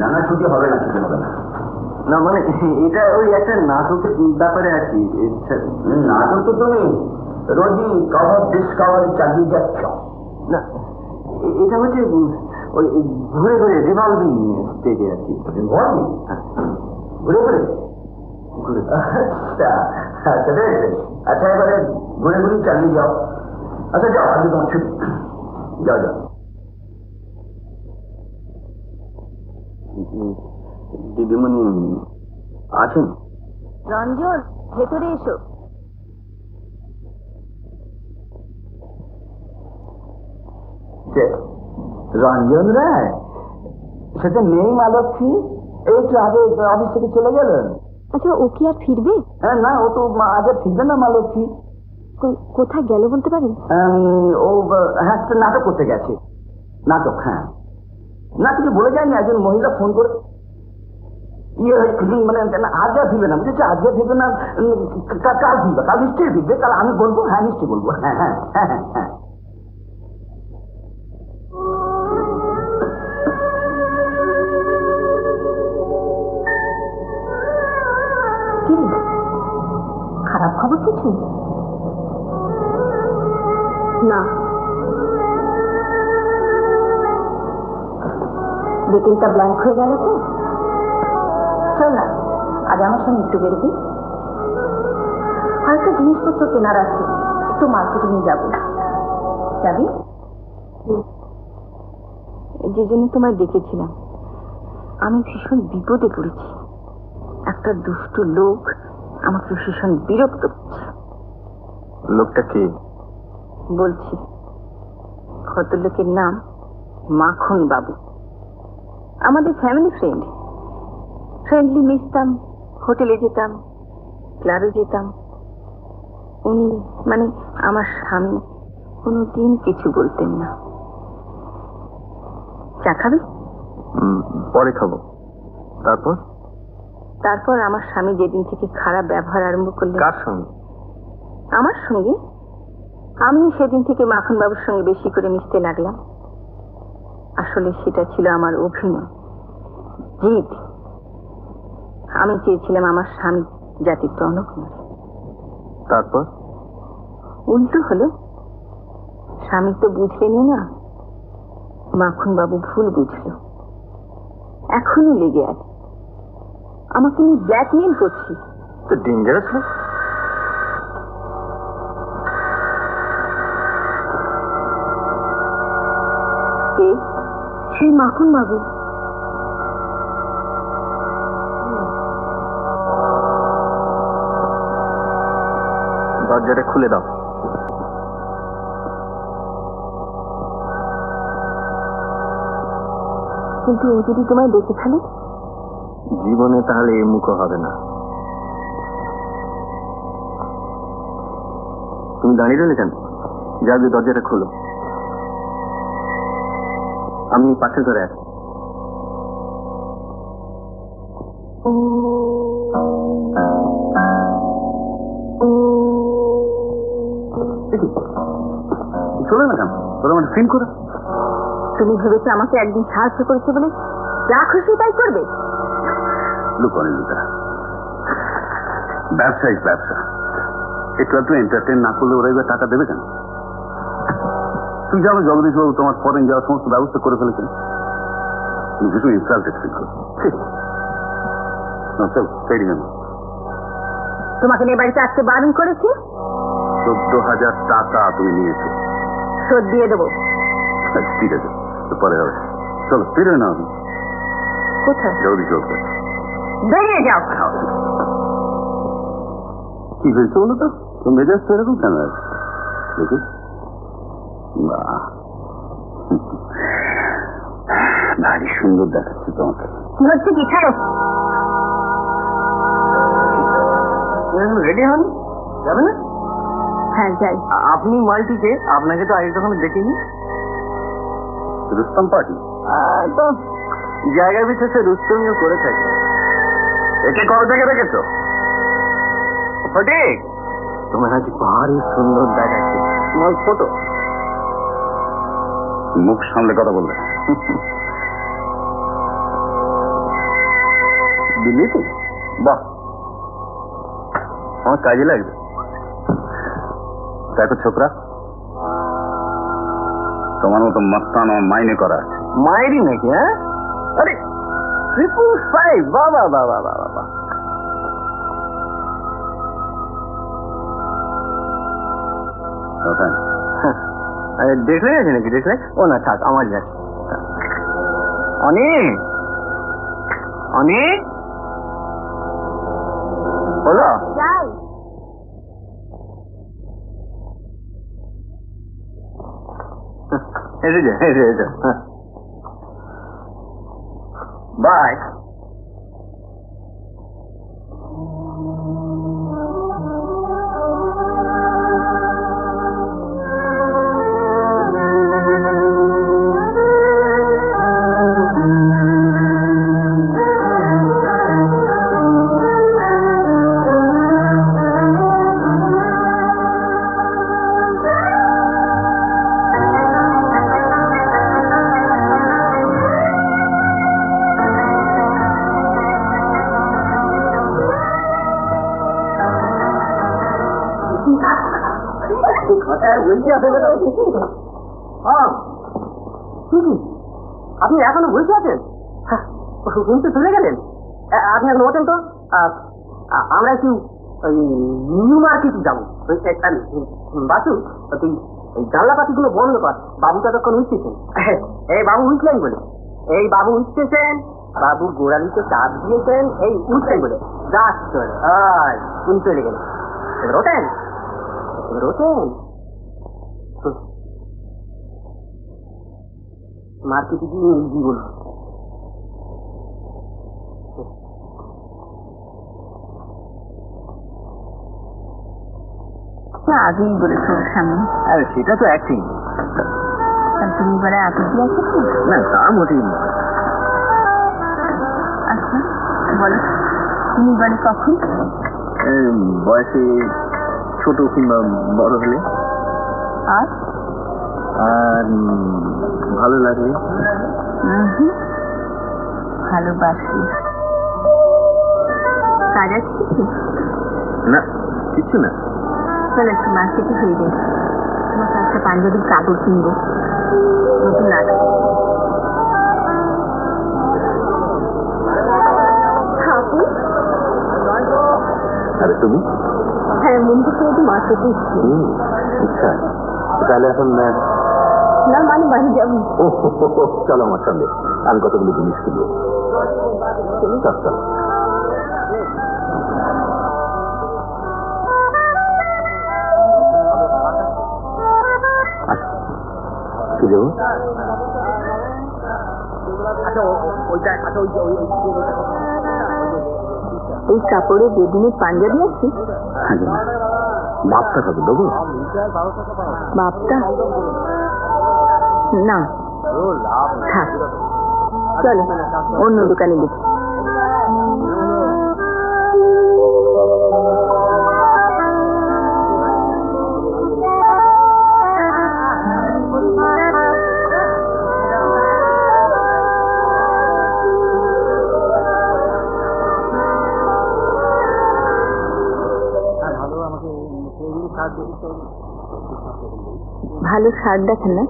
নানা ছুটি হবে না কিছু হবে না না মানে এটা ওই একটা নাটকের ব্যাপারে আছি নাটক তো তুমি রোজই কভার ডিসকাভারি চালিয়ে যাচ্ছ না এটা হচ্ছে ওই ঘুরে ঘুরে রিভলভিং স্টেজে আছি রিভলভিং ঘুরে ঘুরে ঘুরে আচ্ছা আচ্ছা বেশ আচ্ছা এবারে ঘুরে ঘুরে চালিয়ে যাও আচ্ছা যাও আজকে তোমার ছুটি যাও যাও দিদিমণি আছেন রঞ্জন ভেতরে এসো রঞ্জন রায় সেটা নেই মালক্ষী এই তো আগে অফিস থেকে চলে গেলেন আচ্ছা ও কি আর ফিরবে না ও তো আজ আর ফিরবে না মালক্ষী কোথায় গেল বলতে পারেন ও হ্যাঁ নাটক করতে গেছে নাটক হ্যাঁ না কিছু বলে যায়নি একজন মহিলা ফোন করে ইয়ে মানে আজকে ফিরবে না বুঝেছি আজকে ফিরবে না কাল ফিরবে কাল নিশ্চয়ই ফিরবে কাল আমি বলবো হ্যাঁ নিশ্চয়ই বলবো হ্যাঁ হ্যাঁ হ্যাঁ হ্যাঁ হ্যাঁ খারাপ খবর কিছু না বেটিংটা ব্ল্যাঙ্ক হয়ে গেল তো চল না আজ আমার সঙ্গে একটু বেরোবি আর একটা জিনিসপত্র কেনার আছে একটু মার্কেটিংয়ে যাবো যাবি যে জন্য তোমায় ডেকেছিলাম আমি ভীষণ বিপদে পড়েছি একটা দুষ্ট লোক আমাকে ভীষণ বিরক্ত করছে লোকটা কে বলছি ভদ্রলোকের নাম মাখন বাবু আমাদের ফ্যামিলি ফ্রেন্ড ফ্রেন্ডলি মিশতাম হোটেলে যেতাম ক্লাবে যেতাম উনি মানে আমার স্বামী কোনোদিন কিছু বলতেন না চা খাবে পরে খাবো তারপর তারপর আমার স্বামী যেদিন থেকে খারাপ ব্যবহার আরম্ভ করলেন কার সঙ্গে আমার সঙ্গে আমি সেদিন থেকে মাখন বাবুর সঙ্গে বেশি করে মিশতে লাগলাম আসলে সেটা ছিল আমার অভিনয় জিদ আমি চেয়েছিলাম আমার স্বামী যাতে টনক নড়ে তারপর উল্টো হলো স্বামী তো বুঝলেনই না মাখন বাবু ভুল বুঝল এখনো লেগে আছে আমাকে নিয়ে ব্ল্যাকমেল করছি তো ডেঞ্জারাস না সেই মাখন বাবু দরজাটা খুলে দাও কিন্তু ও যদি তোমায় দেখে ফেলে জীবনে তাহলে এ মুখো হবে না তুমি দাঁড়িয়ে রইলে কেন যাবে দরজাটা খোলো আমি পাশের ঘরে আছি চলে না কেন তোরা আমার ফিল করো তুমি ভেবেছো আমাকে একদিন সাহায্য করেছে বলে যা খুশি তাই করবে লুকা ব্যবসায়িক ব্যবসা একটু একটু এন্টারটেন না করলে ওরা এবার টাকা দেবে কেন তুই জানো জগদীশবাবু তোমার ফরেন যাওয়ার সমস্ত ব্যবস্থা করে ফেলেছেন তোমাকে নিয়ে বাড়িতে আসতে বারণ করেছি ১৪,০০০ টাকা তুমি নিয়েছো, শোধ দিয়ে দেবো। ঠিক আছে, পরে হবে, চলো ফিরে না। কোথায়? জলদি চল, বেরিয়ে যাও। কি হয়েছে বলো তো, তুমি মেজাজ তো এরকম কেন আছে? দেখি ভারী সুন্দর দেখাচ্ছে তোমাকে। কি হচ্ছে কি? ছাড়ো, রেডি হন, যাবে না? হ্যাঁ যাই। আপনি মালটিকে, আপনাকে তো আগে কখনো দেখিনি। রুস্তম পার্টি তো জায়গার ভিতরে সে রুস্তমিও করে থাকে। একে কবে থেকে রেখেছো? ফটিক তোমার আজ ভারী সুন্দর দেখাচ্ছে, তোমার ফটো। মুখ সামলে কথা বলবে। দিল্লিতে? বাহ, আমার কাজে লাগবে। দেখো ছোকরা, তোমার মতো মস্তান আমার মাইনে করা আছে। মাইরি নাকি? হ্যাঁ, আরে 555। বাবা বাবা বাবা, আরে দেখলে আছে নাকি? দেখলে? ও না থাক, আমার যাচ্ছে। অনেক অনেক বলো বাই। আপনি এখনো বসে আছেন? ঘুমতে চলে গেলেন? আপনি এখন ওঠেন তো, আমরা একটু নিউ মার্কেটে যাবো। বাসু, তুই ওই জানলাপাতি গুলো বন্ধ কর, বাবুটা তখন উঠতেছেন। এই বাবু উঠলেন বলে, এই বাবু উঠতেছেন, বাবু গোড়ালিতে চাপ দিয়েছেন, এই উঠলেন বলে যাচ্ছে। আর ঘুম চলে গেলেন, ওঠেন ওঠেন। মার্কেটে গিয়ে ইজি বলুন। আগেই বলেছ সামনে। আরে সেটা তো অ্যাক্টিং, তুমি এবারে আগে দিয়ে আছো কি? না তা মোটেই না। আচ্ছা বলো, তুমি এবারে কখন? বয়সে ছোট কিংবা বড় হলে, আর ভালো লাগবে। ভালোবাসি। কাজ আছে কিছু? না কিছু না। চল একটু মার্কেটে হয়ে যাই, তোমাকে একটা পাঞ্জাবির কাপড় কিনবো, নতুন নাটক। আরে তুমি? হ্যাঁ মন্দির থেকে একটু মার্কেটে। আচ্ছা তাহলে এখন না মানে বাড়ি যাবো। চলো আমার সঙ্গে, আমি কতগুলো জিনিস কিনবো। চল চল। কি দেবো? এই কাপড়ে রেডিমেড পাঞ্জাবি আছে? বাপটা কত দেবো? বাপটা না, চলো অন্য দোকানে দেখি। ভালো শার্ট দেখেন না?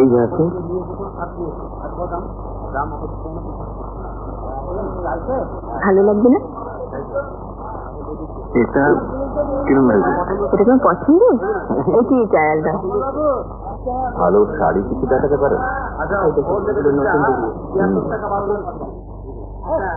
এই আছে ভালো লাগবে না? এটা কিরম লাগে? এটা কোন পছন্দ? এটি চাইলটা ভালো শাড়ি কিছু দেখাতে পারে? আচ্ছা ওটা নতুন দিবি। হ্যাঁ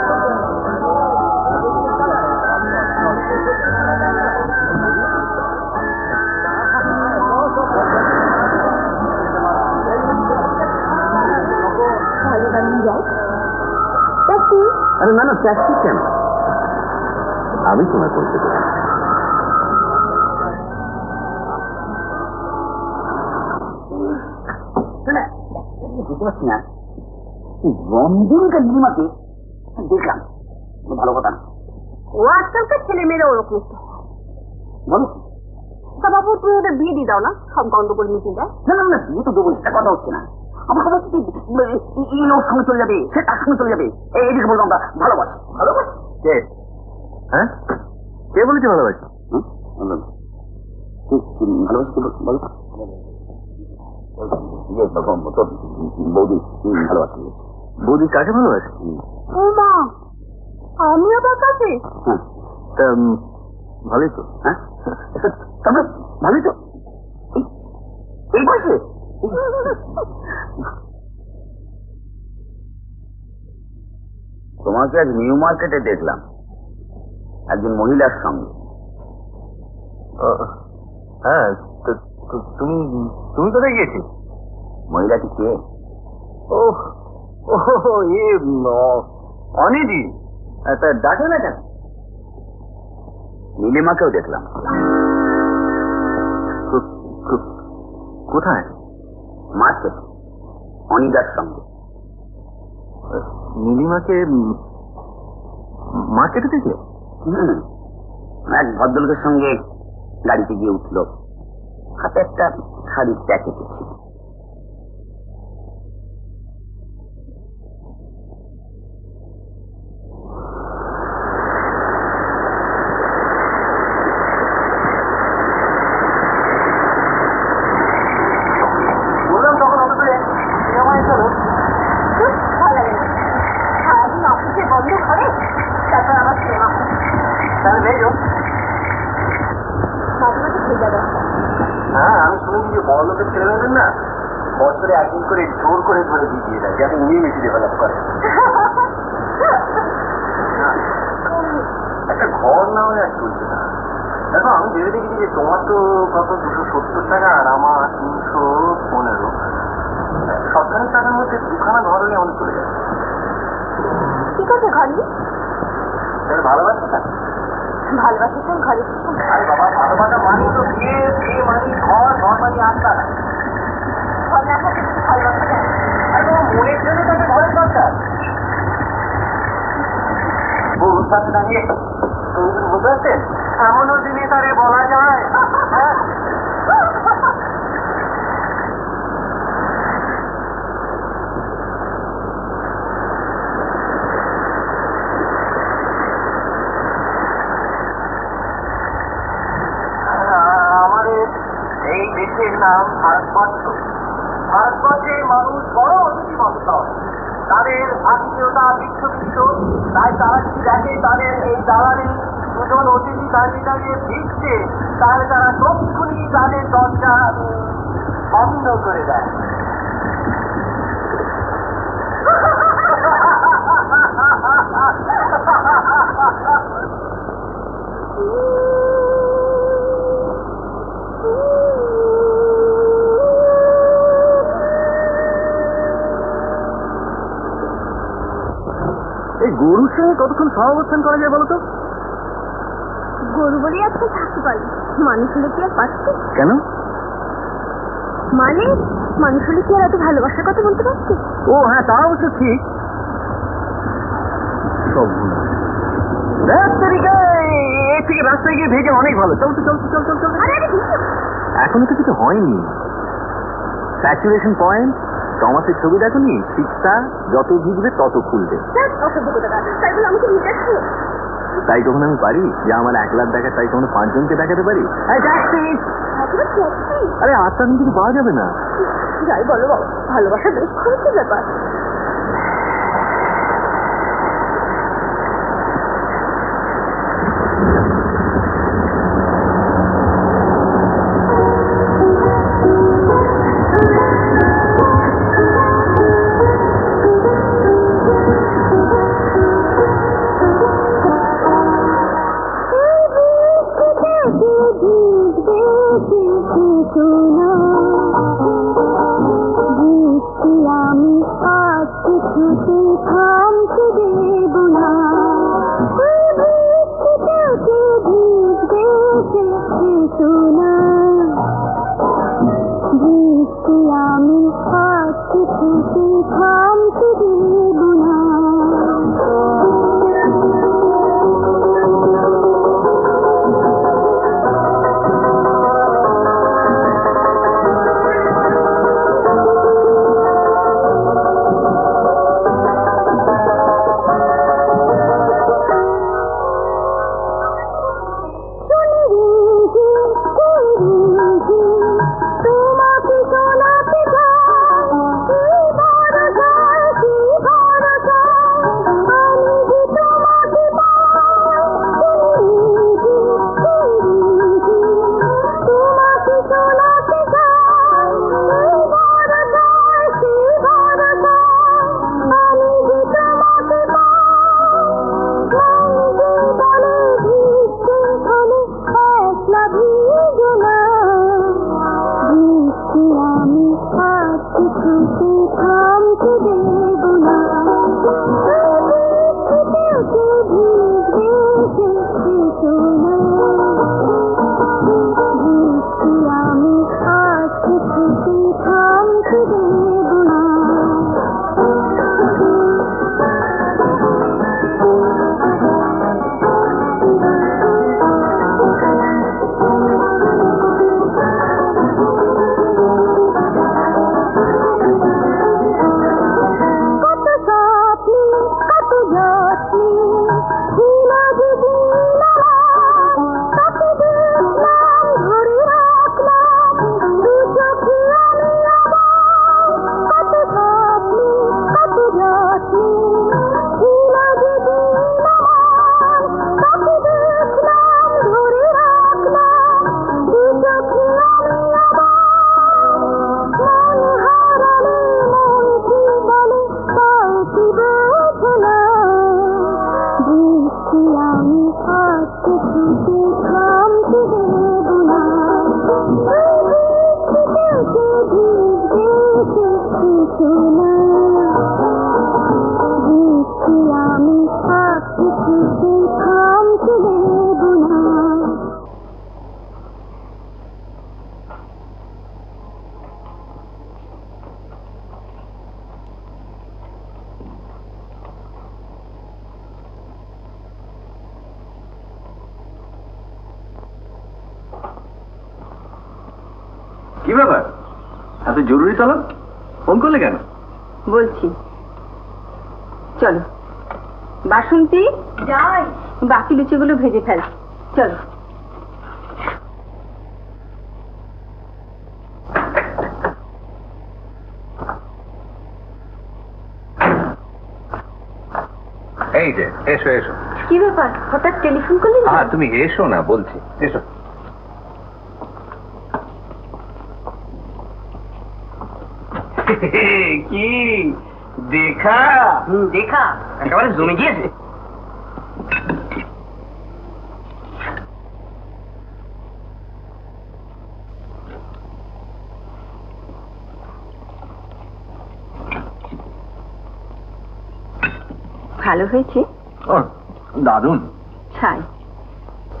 আরে না না ট্যাক্সি কেন আমি তোমায় পরিচিত না রমজন কাজিমাকে দেখলাম ভালো কথা না ও আজকালকার ছেলে মেয়েরা ওরকম বলো তা বাবু তুমি ওদের বিয়ে দিয়ে দাও না সব গন্ডগোল মিটিয়ে যায় না না না বিয়ে তো দেবো সেটা কথা হচ্ছে না আমার কথা হচ্ছে এই ওর সঙ্গে চলে যাবে সে তার সঙ্গে চলে যাবে এইদিকে বলবো আমরা ভালোবাসি ভালোবাসি কে হ্যাঁ কে বলেছে ভালোবাসি ভালোবাসি বলো বৌদি ভালোবাসি বৌদি কাকে ভালোবাসি আমি আবার কাছে ভালোই তো হ্যাঁ তারপরে ভালোই তো এই বয়সে তোমাকে আজ নিউ মার্কেটে দেখলাম একজন মহিলার সঙ্গে হ্যাঁ তুমি তুমি কোথায় গিয়েছি মহিলাটি কে ও এ অনিদি তা ডাকে না কেন নীলিমাকেও দেখলাম কোথায় মার্কেট অনিদার সঙ্গে নীলিমাকে মার্কেটে দেখলে এক ভদ্রলোকের সঙ্গে গাড়িতে গিয়ে উঠল হাতে একটা শাড়ির প্যাকেট ছিল কতক্ষণ সহাবস্থান করা যায় বলতো গরু বলি আজকে থাকতে পারি মানুষ হলে কি আর পারত কেন মানে মানুষ হলে কি আর এত ভালোবাসার কথা বলতে পারছি ও হ্যাঁ তা অবশ্য ঠিক সব ভুল এর থেকে রাস্তায় গিয়ে ভেজে অনেক ভালো। চল তো চল তো চল চল চল। আরে আরে এখনো তো কিছু হয়নি। স্যাচুরেশন পয়েন্ট টমাসের ছবি দেখুনি, শিক্ষা যত ভিজবে তত খুলবে। অসভ্য কথা, তাই বলে আমাকে নিয়ে যাচ্ছ? তাই কখন আমি পারি যে আমার এক লাখ দেখা তাই কখনো পাঁচজনকে দেখাতে পারি? আরে আত্মা কিন্তু পাওয়া যাবে না। যাই বলো বাবা, ভালোবাসা বেশ খুশির ব্যাপার। কি ব্যাপার, এত জরুরি তলব? ফোন করলে কেন? বলছি চলো বাসন্তী যাই, বাকি লুচিগুলো ভেজে ফেল। চলো এই যে, এসো এসো। কি ব্যাপার হঠাৎ টেলিফোন করলে? হ্যাঁ তুমি এসো না বলছি, এসো। কি দেখা দেখা একেবারে জমে গিয়েছে। ভালো হয়েছে? দারুণ। ছাই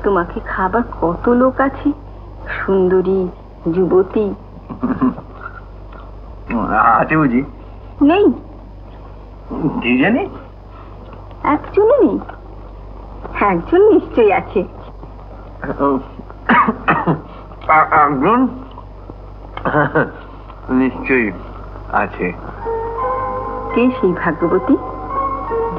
তোমাকে খাবার কত লোক আছে, সুন্দরী যুবতী আছে বুঝি? নেই কি জানি, একজনই নেই। একজন নিশ্চয়ই আছে। একজন নিশ্চয়ই আছে। কে সেই ভাগ্যবতী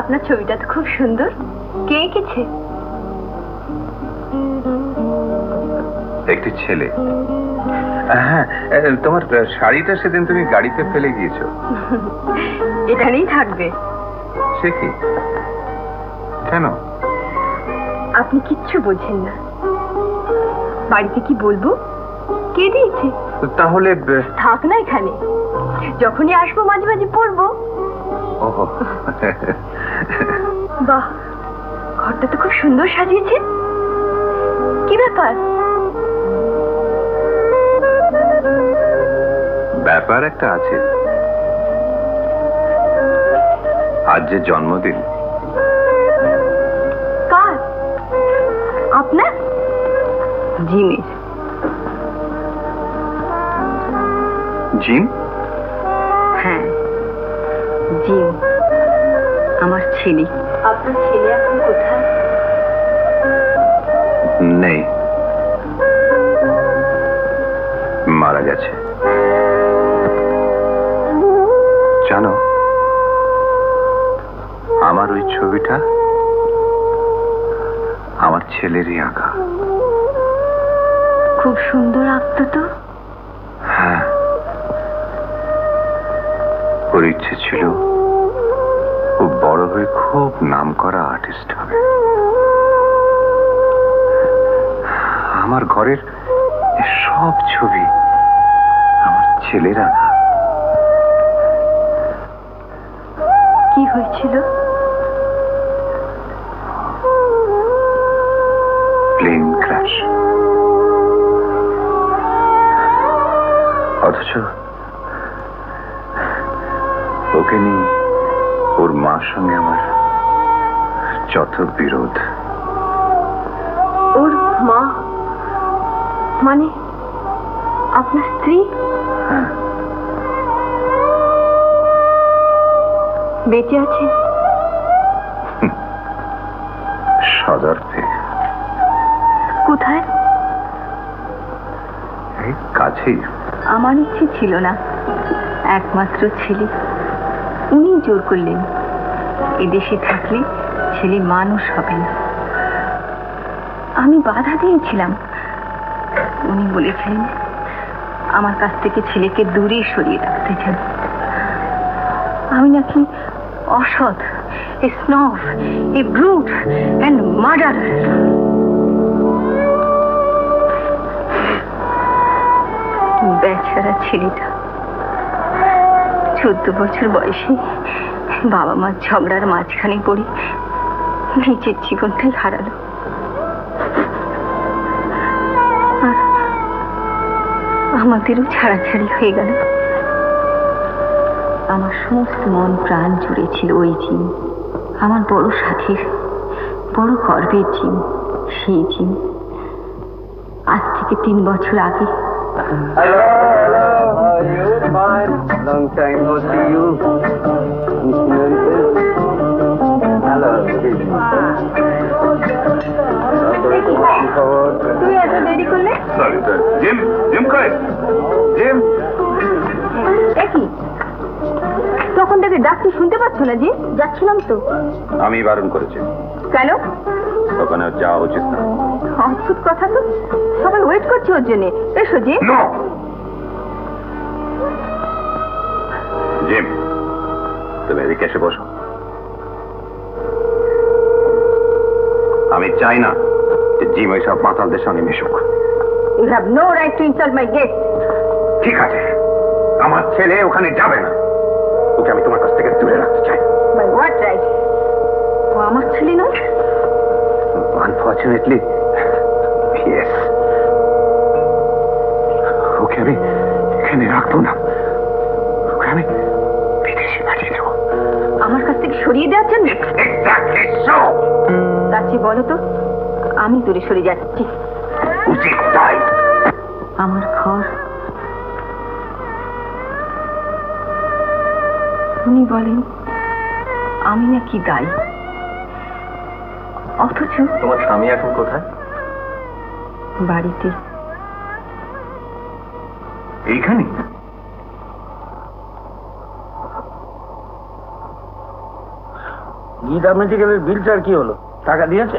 আপনার ছবিটা তো খুব সুন্দর, কে এঁকেছে? একটি ছেলে। হ্যাঁ, তোমার শাড়িটা সেদিন তুমি গাড়িতে ফেলে গিয়েছো, এখানেই থাকবে। সে কি? কেন? আপনি কিচ্ছু বোঝেন না। বাড়িতে কি বলবো? কে দিয়েছে? তাহলে থাক না এখানে, যখনই আসবো মাঝে মাঝে পড়বো। বাহ, ঘরটা তো খুব সুন্দর সাজিয়েছে। কি ব্যাপার? ব্যাপার একটা আছে। আজ যে জন্মদিন। কার? আপনার? জিমের। জিম? হ্যাঁ, জিম আমার ছেলে। আপনার ছেলে এখন কোথায়? নেই, মারা গেছে। জানো, আমার ওই ছবিটা আমার ছেলেরই আঁকা। খুব সুন্দর আঁকত তো। হ্যাঁ, ওর ইচ্ছে ছিল ও বড় হয়ে খুব নাম করা আর্টিস্ট হবে। আমার ঘরের সব ছবি আমার ছেলেরা। কি হয়েছিল? Plane crash. অথচ ওকে নিয়ে ওর মার সঙ্গে আমার যত বিরোধ। ওর মা মানে আপনার স্ত্রী? হ্যাঁ। বেঁচে আছে? সদর্পে। কোথায়? এই কাছেই। আমার ইচ্ছে ছিল না, একমাত্র ছেলে। উনি জোর করলেন, এদেশে থাকলে ছেলে মানুষ হবে না। আমি বাধা দিয়েছিলাম। উনি বলেছিলেন আমার কাছ থেকে ছেলেকে দূরে সরিয়ে রাখতে চান। আমি নাকি অসৎ, a snob, a brute and murderer. বেচারা ছেলেটা 14 বছর বয়সে বাবা মার ঝগড়ার মাঝখানে পড়ে নিজের জীবনটাই হারালো। আমাদেরও ছাড়াছাড়ি হয়ে গেল। আমার সমস্ত মন প্রাণ জুড়েছিল ওই জিম, আমার বড় সাথীর, বড় গর্বের জিম। সেই জিম আজ থেকে 3 বছর আগে। Long time no see you. Hello. তুমি এত দেরি করলে? Sorry sir. জিম, জিম কই? জিম। দেখি। তখন থেকে ডাকছি, শুনতে পাচ্ছ না? জি, যাচ্ছিলাম তো। আমি বারণ করেছি। কেন? ওখানে যাওয়া উচিত না। অদ্ভুত কথা তো, সবাই ওয়েট করছে ওর জন্য। এসো জি। না। জিম, তুমি এদিকে এসে বসো। আমি চাই না যে জিম ওইসব মাতালদের সঙ্গে মিশুক। You have no right to insult my guest. ঠিক আছে, আমার ছেলে ওখানে যাবে না। ওকে আমি তোমার কাছ থেকে দূরে রাখতে চাই। By what right? ও আমার ছেলে নয়। Unfortunately, Yes. ওকে আমি এখানে রাখবো না। ওকে আমি বিদেশে পাঠিয়ে দেবো। আমার কাছ থেকে সরিয়ে দিয়েছেন? Exactly so. চাচি বলো তো আমি দূরে সরে যাচ্ছি। উচিত তাই। আমার ঘর উনি বলেন আমি নাকি দায়ী, অথচ তোমার স্বামী এখন কোথায়? বাড়িতে। এইখানে? গীতা মেডিকেলের বিলটার কি হলো? টাকা দিয়েছে?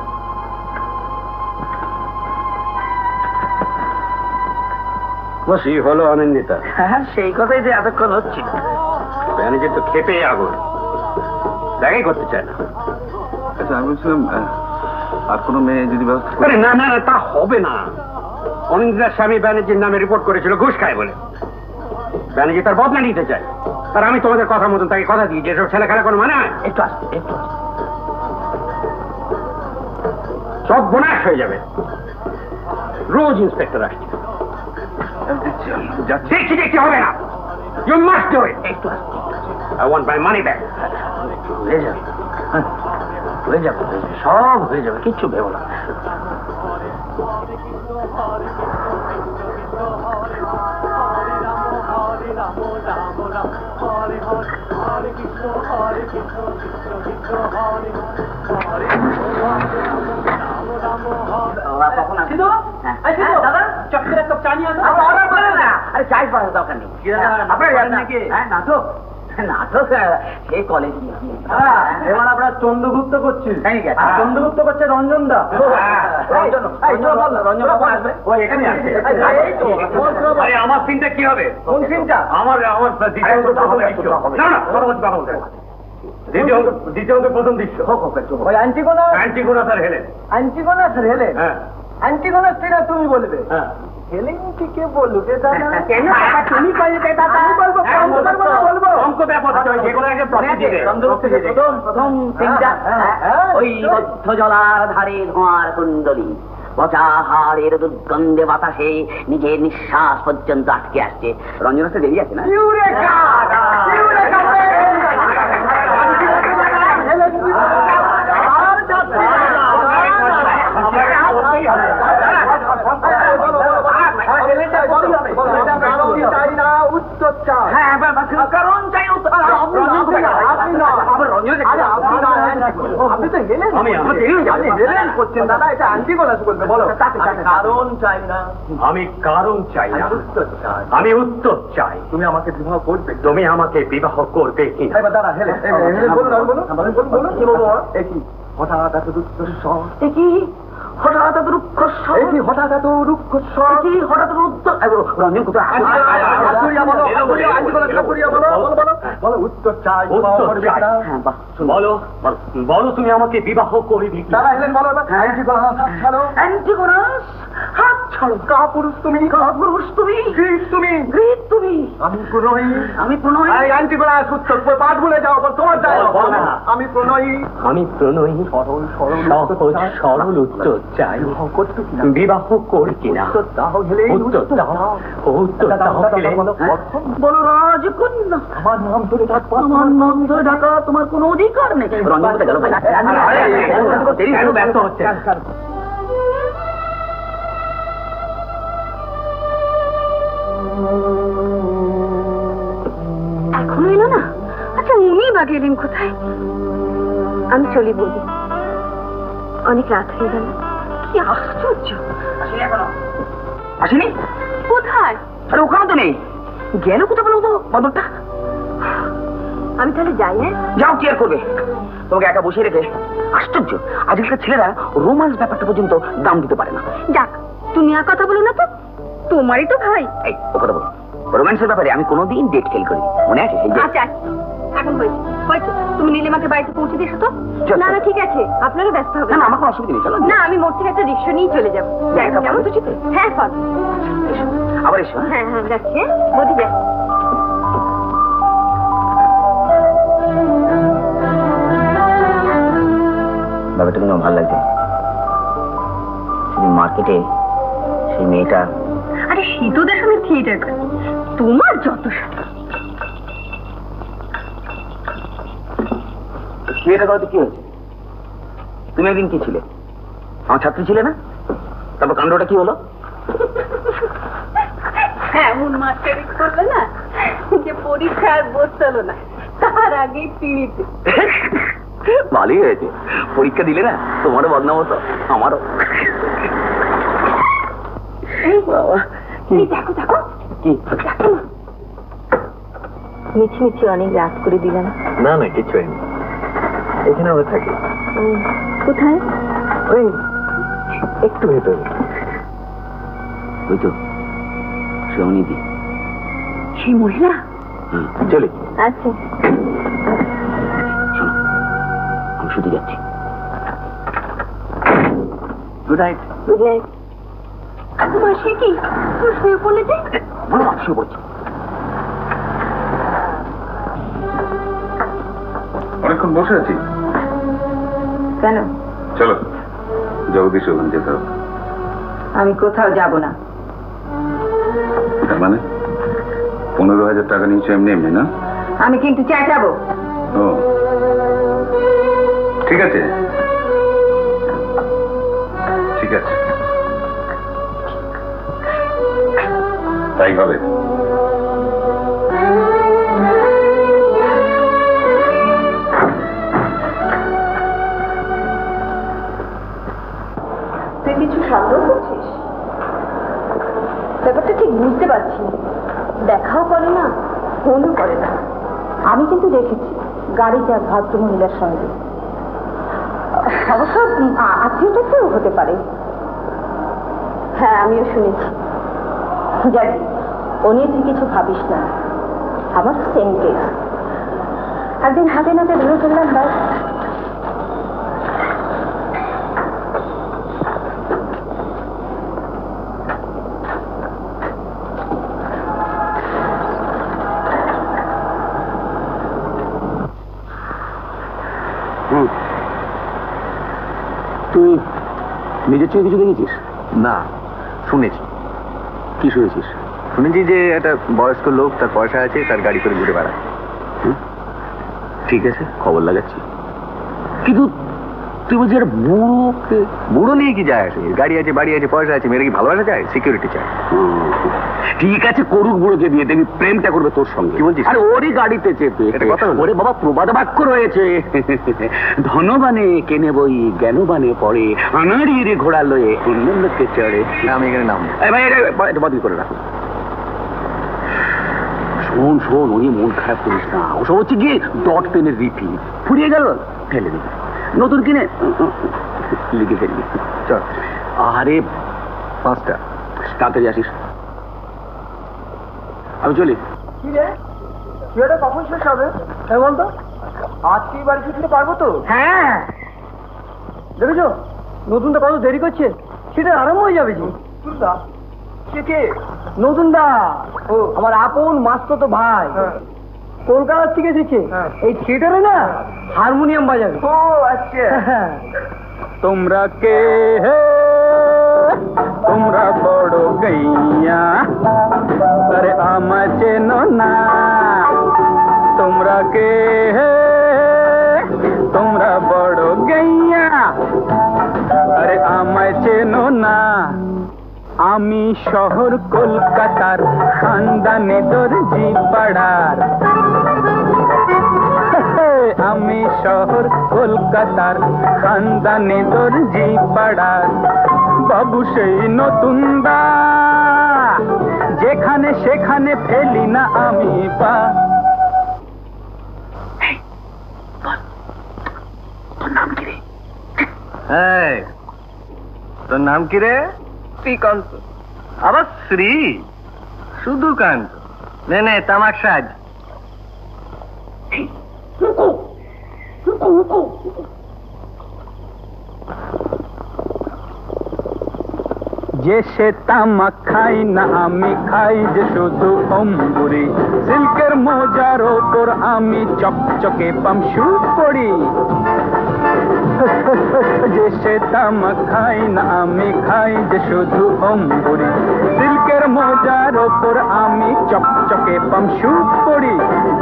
সেই হলো অনিন্দিতা। হ্যাঁ, সেই কথাই যে এতক্ষণ হচ্ছে। ব্যানার্জির তো খেপে আগুন, দেখাই করতে চায় না। আচ্ছা, আমি বলছিলাম আর কোনো মেয়ে যদি ব্যবস্থা। না না, তা হবে না। অনিন্দিতার স্বামী ব্যানার্জির নামে রিপোর্ট করেছিল ঘুষ খায় বলে। ব্যানার্জি তার বদলা নিতে চায়, তার আমি তোমাদের কথা মতন তাকে কথা দিই যে সব ছেলে খেলা কোনো মানে। একটু আসতে একটু সব বোনাস হয়ে যাবে। রোজ ইন্সপেক্টর আসছে। দেখছি দেখছি হবে না। You must do it. একটু আসতে। I want my money back. হয়ে যাবে হয়ে যাবে সব হয়ে যাবে, কিচ্ছু ভেবো না। আরে চাই পাওয়া দরকার নেই, চন্দ্রগুপ্ত করছে। চন্দ্রগুপ্ত করছে রঞ্জন দা। আমার সিনটা কি হবে? কোন সিনটা? আমার প্রথম দৃশ্য হেলে অ্যান্টিগোনাস সেটা তুমি বলবে। হেলেনটিকে বলবে দাদা। কেন বাবা তুমি বলবে দাদা? আমি বলবো বলবো অঙ্ক ব্যাপার তো যেগুলো আগে প্রতি দিবে। প্রথম তিনটা ওই মধ্য জলার ধারে ধোঁয়ার কুণ্ডলী বজাহারের দুর্গন্ধে বাতাসে নিজের নিঃশ্বাস পর্যন্ত আটকে আসছে। রঞ্জনাতে দেরি আছে না? আমি কারণ চাই না, আমি উত্তর চাই। তুমি আমাকে বিবাহ করবে? তুমি আমাকে বিবাহ করবে কি? হঠাৎ হঠাৎ রুক্ষ কি? হঠাৎ রুক্ষ কি? হঠাৎ উত্তর। রঞ্জন কোথায়? উত্তর চাই। বলো বলো তুমি আমাকে বিবাহ করবি? হাত ছাড়ো। কাপুরুষ তুমি, কাপুরুষ তুমি, গ্রীব তুমি, গ্রীব তুমি। আমি প্রণয়ী, আমি প্রণয়ী। অ্যান্টিগোনাস উত্তর পাঠ ভুলে যাও, তোমার চাই। আমি প্রণয়ী, আমি প্রণয়ী। সরল সরল সহজ সরল উত্তর চাই। বিবাহ করি কিনা উত্তর দাও। উত্তর দাও। বলো রাজকন্যা। আমার নাম ধরে ডাকবা, আমার নাম ধরে ডাকা তোমার কোনো অধিকার নেই। রঞ্জনকে গেল ভাই। দেরি কেন? ব্যস্ত হচ্ছে। এখনো এলো না? আচ্ছা উনি বা গেলেন কোথায়? আমি চলি বলি, অনেক রাত হয়ে গেল। কি আশ্চর্য, আসেনি? কোথায়? ওখানে তো নেই। গেল কোথায় বলো তো? বদরটা। আমি তাহলে যাই। হ্যাঁ যাও, কি আর করবে? তোমাকে একা বসে রেখে। আশ্চর্য, আজকালকার ছেলেরা রোমান্স ব্যাপারটা পর্যন্ত দাম দিতে পারে না। যাক, তুমি আর কথা বলো না তো, তোমারই তো ভাই। এই ওটা বল, রোম্যান্সের ব্যাপারে আমি কোনোদিন ডেট ফেল করি মনে আছে? আচ্ছা এখন হয়েছে হয়েছে, তুমি নীলিমাকে বাড়িতে পৌঁছে দিয়েছো তো? না না ঠিক আছে, আপনারও ব্যস্ত হবে না, আমাকে অসুবিধা নেই। চলো না, আমি মোট থেকে একটা রিক্সা নিয়ে চলে যাবো, কেমন বুঝি তো? হ্যাঁ আবার এসো। হ্যাঁ হ্যাঁ যাচ্ছি, বুঝি যাই। বাবাটা কিন্তু ভালো লাগছে মার্কেটে সেই মেয়েটা। আরে শীতদের সঙ্গে থিয়েটার করে তোমার যত সাথে থিয়েটার করতে কি হয়েছে? তুমি একদিন কি ছিলে, আমার ছাত্রী ছিলে না? তারপর কাণ্ডটা কি হলো? এমন মাস্টারি করলে না যে পরীক্ষার বসল না, তার আগে পিড়িতে। ভালোই হয়েছে, পরীক্ষা দিলে না তোমারও বদনাম হতো আমারও। মিছিমিছি অনেক রাত করে দিলাম। না না কিছু হয়নি, এখানে আমরা থাকি। কোথায়? ওই একটু ভেতরে। ওই তো সৌমিদি, সেই মহিলা। চলে আচ্ছা শুধু যাচ্ছি। Good night. Good night. তোমার সে কি তুই শুয়ে পড়লে যে? শুয়ে পড়ছি। অনেকক্ষণ বসে আছি কেন? চলো জগদীশ ওখানে যেতে হবে। আমি কোথাও যাব না। তার মানে 15,000 টাকা নিয়েছো এমনি এমনি না? আমি কিন্তু চেঁচাবো। ও ঠিক আছে ঠিক আছে, তাই হবে। তুই কিছু সন্দেহ করছিস? ব্যাপারটা ঠিক বুঝতে পারছি। দেখাও করে না, ফোনও করে না। আমি কিন্তু দেখেছি গাড়িতে এক ভদ্রমহিলার সঙ্গে। অবশ্য আত্মীয়টাকেও হতে পারে। হ্যাঁ আমিও শুনেছি। যাই অনেক কিছু ভাবিস না, আমার সেম কেস। একদিন হাতে নাতে ধরে ফেললাম। ব্যাস তুই নিজের চোখে কিছু দেখেছিস না? শুনেছি। কি শুনেছিস? শুনেছি যে একটা বয়স্ক লোক, তার পয়সা আছে, তার গাড়ি করে ঘুরে বেড়ায়। ঠিক আছে খবর লাগাচ্ছি, কিন্তু তুই বলছিস একটা বুড়োকে? বুড়ো নিয়ে কি যায় আসে? গাড়ি আছে, বাড়ি আছে, পয়সা আছে, মেয়েরা কি ভালোবাসা চায়? সিকিউরিটি চায়। ঠিক আছে করুক, বুড়োকে বিয়ে দেবি, প্রেমটা করবে তোর সঙ্গে। কি বলছিস? আরে ওরই গাড়িতে চেপে। ওরে বাবা প্রবাদ বাক্য রয়েছে, ধনবানে কেনে বই, জ্ঞানবানে পড়ে, আনাড়িয়ে ঘোড়া লয়ে অন্য লোককে চড়ে। আমি এখানে নাম বদলি করে রাখো। শোন শোন, ওই মন খারাপ করিস না। ওসব হচ্ছে গিয়ে ডট পেনের রিপি ফুরিয়ে গেল, ফেলে দিবি, নতুন কিনে লিখে ফেলবি। চল। আরে 5টা তাড়াতাড়ি আসিস। আমি চলি। কখন শেষ হবে? হেমন্ত আজকে বাড়ি ফিরতে পারবো তো? হ্যাঁ দেখেছো নতুনটা কত দেরি করছে, সেটা আরাম হয়ে যাবে। নতুন দা ও আমার আপন মাস্তুতো ভাই, কলকাতা থেকে এসেছে। এই থিয়েটারে না হারমোনিয়াম বাজাবে। ও আচ্ছা। তোমরা কে হে? তোমরা বড় গাইয়া, আরে আমার চেনো না? তোমরা কে হে? তোমরা বড় গাইয়া, আরে আমার চেনো না? আমি শহর কলকাতার, খানদানে দর্জি পাড়ার। আমি শহর কলকাতার, খানদানে দর্জি পাড়ার বাবু সেই নতুন দা। যেখানে সেখানে ফেলি না আমি পা। তোর নাম কি রে? शक्तिकांत अब श्री सुधुकांत मैंने तमाशाज रुको रुको रुको जैसे तामक खाई ना आमी खाई जैसे तो अम्बुरी सिलकर मोजारो तोर आमी चक चके पम्शू पड़ी जैसे तामक खाई ना आमी खाई जैसे तो अम्बुरी सिलकर मोजारो तोर आमी चक चके पम्शू पड़ी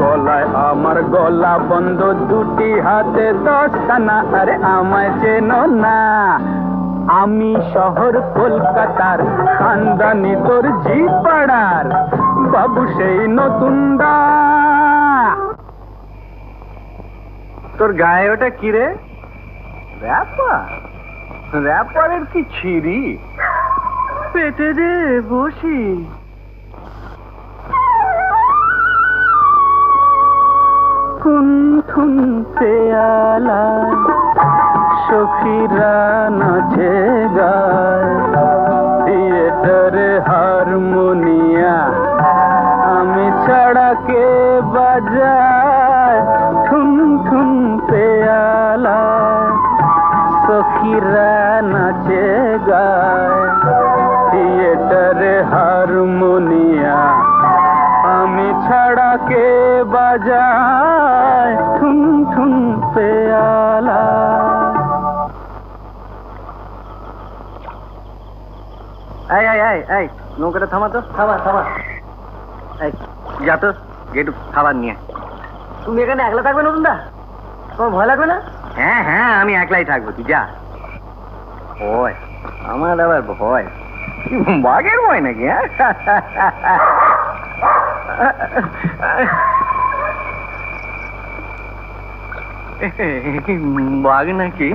गोला आमर गोला बंदो दूती हाथे दोस्ताना अरे आमा चेनो ना आमी शहर कोलकातार खानदानी दर्जी पाड़ार बाबू सेई नतुंडा तोर गाये ओटा की रे रैपर रैपरेर की छिरी पेटे रे बसी कुन थुन से आला सखीरा नाचे गाय थिएटर हारमोनिया आमी छाड़ा के बजाय ठुन ठुन प्याला सखीरा नाचे गाय थिएटर हारमोनिया आमी छाड़ा के बजाय ठुन ठुन प्याला आई आई आई आई नौकरा थामा तो थामा थामा आई जातो गेट खावा नहीं है तू मेरे ने अगला ताकत नोटुंडा तो भला को ना हाँ हाँ आमी अगला ही ताकत तू जा ओए हमारा दबर बहुत ये बागेर बोए ना क्या बाग ना की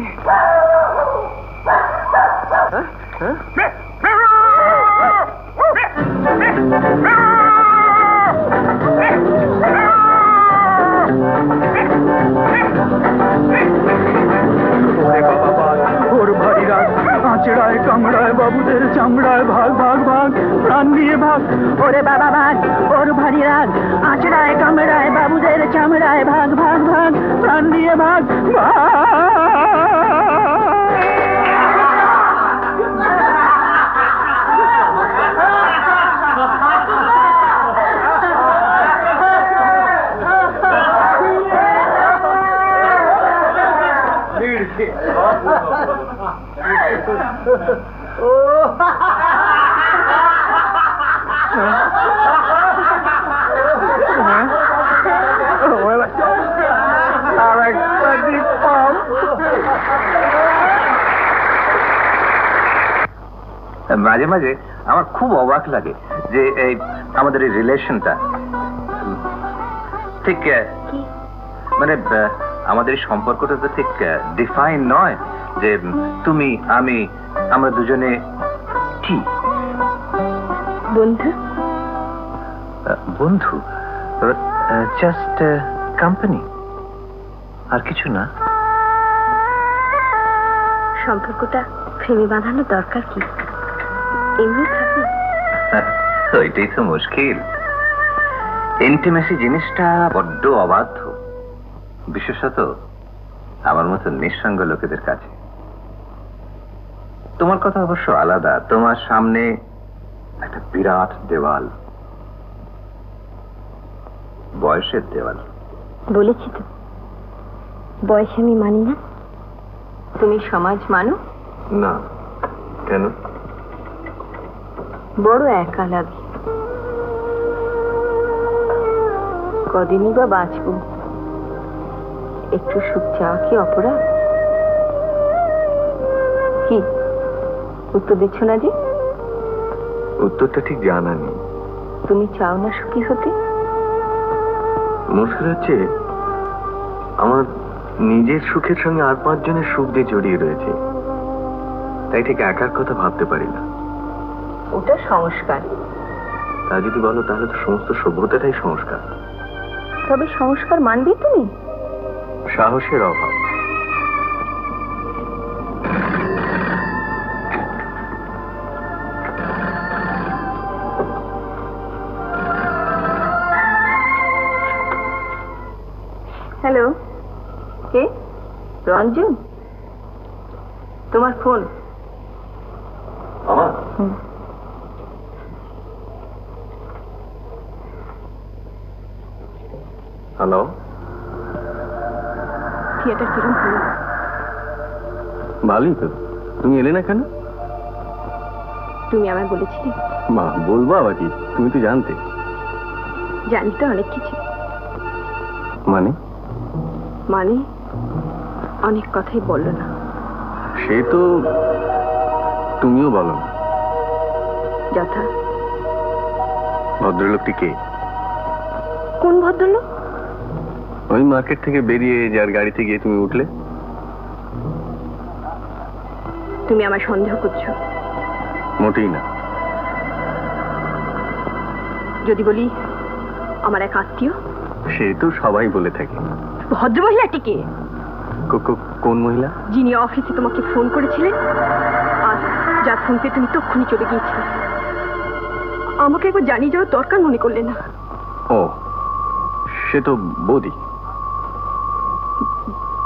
चिड़ाए कमड़ाए बाबू तेरे चमड़ाए भाग भाग भाग प्राण लिए भाग ओरे बाबा भाग और भारी राग आचड़ाए कमड़ाए बाबू तेरे चमड़ाए भाग भाग भाग प्राण लिए भाग মাঝে মাঝে আমার খুব অবাক লাগে যে এই আমাদের এই রিলেশনটা ঠিক মানে আমাদের সম্পর্কটা তো ঠিক ডিফাইন নয় যে তুমি আমি আমরা দুজনে কি বন্ধু বন্ধু জাস্ট কোম্পানি আর কিছু না সম্পর্কটা ফ্রেমে বাঁধানোর দরকার কি এমনি থাকে তো এটাই তো মুশকিল ইন্টিমেসি জিনিসটা বড্ড অবাধ্য বিশেষত আমার মতো নিঃসঙ্গ লোকেদের কাছে তোমার কথা অবশ্য আলাদা তোমার সামনে একটা বিরাট দেওয়াল বয়সের দেওয়াল বলেছি তো বয়স আমি মানি না তুমি সমাজ মানো না কেন বড় একা লাগে কদিনই বা বাঁচব একটু সুখ চাওয়া কি অপরাধ কি उत्तर दिख ना जी उत्तर तो ठीक जाना नहीं तुम्हें चाहो ना सुखी होते मुश्किल है আমার নিজের সুখের সঙ্গে আর পাঁচ জনের সুখ দিয়ে জড়িয়ে রয়েছে তাই ঠিক একার কথা ভাবতে পারি না ওটা সংস্কার তা যদি বলো তাহলে তো সমস্ত সভ্যতাটাই সংস্কার তবে সংস্কার মানবে তুমি সাহসের অভাব কে? রঞ্জন, তোমার ফোন। আমার? হ্যালো, থিয়েটার কিরম হলো? ভালোই তো। তুমি এলে না কেন? তুমি আমায় বলেছিলে। মা বলবো আবার কি, তুমি তো জানতে। জানি তো অনেক কিছু। মানে? মানে অনেক কথাই বললো না। সে তো তুমিও বলো। যথা ভদ্রলোকটি কে? কোন ভদ্রলোক? ওই মার্কেট থেকে বেরিয়ে যার গাড়িতে গিয়ে তুমি উঠলে। তুমি আমার সন্দেহ করছো? মোটেই না। যদি বলি আমার এক আত্মীয়? সে তো সবাই বলে থাকে। ভদ্র মহিলাটি কে? কোন মহিলা? যিনি অফিসে তোমাকে ফোন করেছিলেন আর যার ফোনতে তুমি তক্ষুনি চলে গিয়েছিলে। আমাকে একবার জানিয়ে যাওয়ার দরকার মনে করলে না। ও, সে তো বৌদি।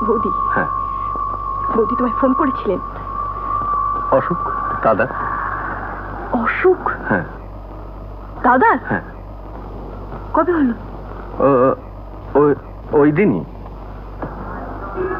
বৌদি? হ্যাঁ, বৌদি তোমায় ফোন করেছিলেন। অশোক দাদা? অশোক? হ্যাঁ দাদা। হ্যাঁ, কবে হলো? ওই দিনই।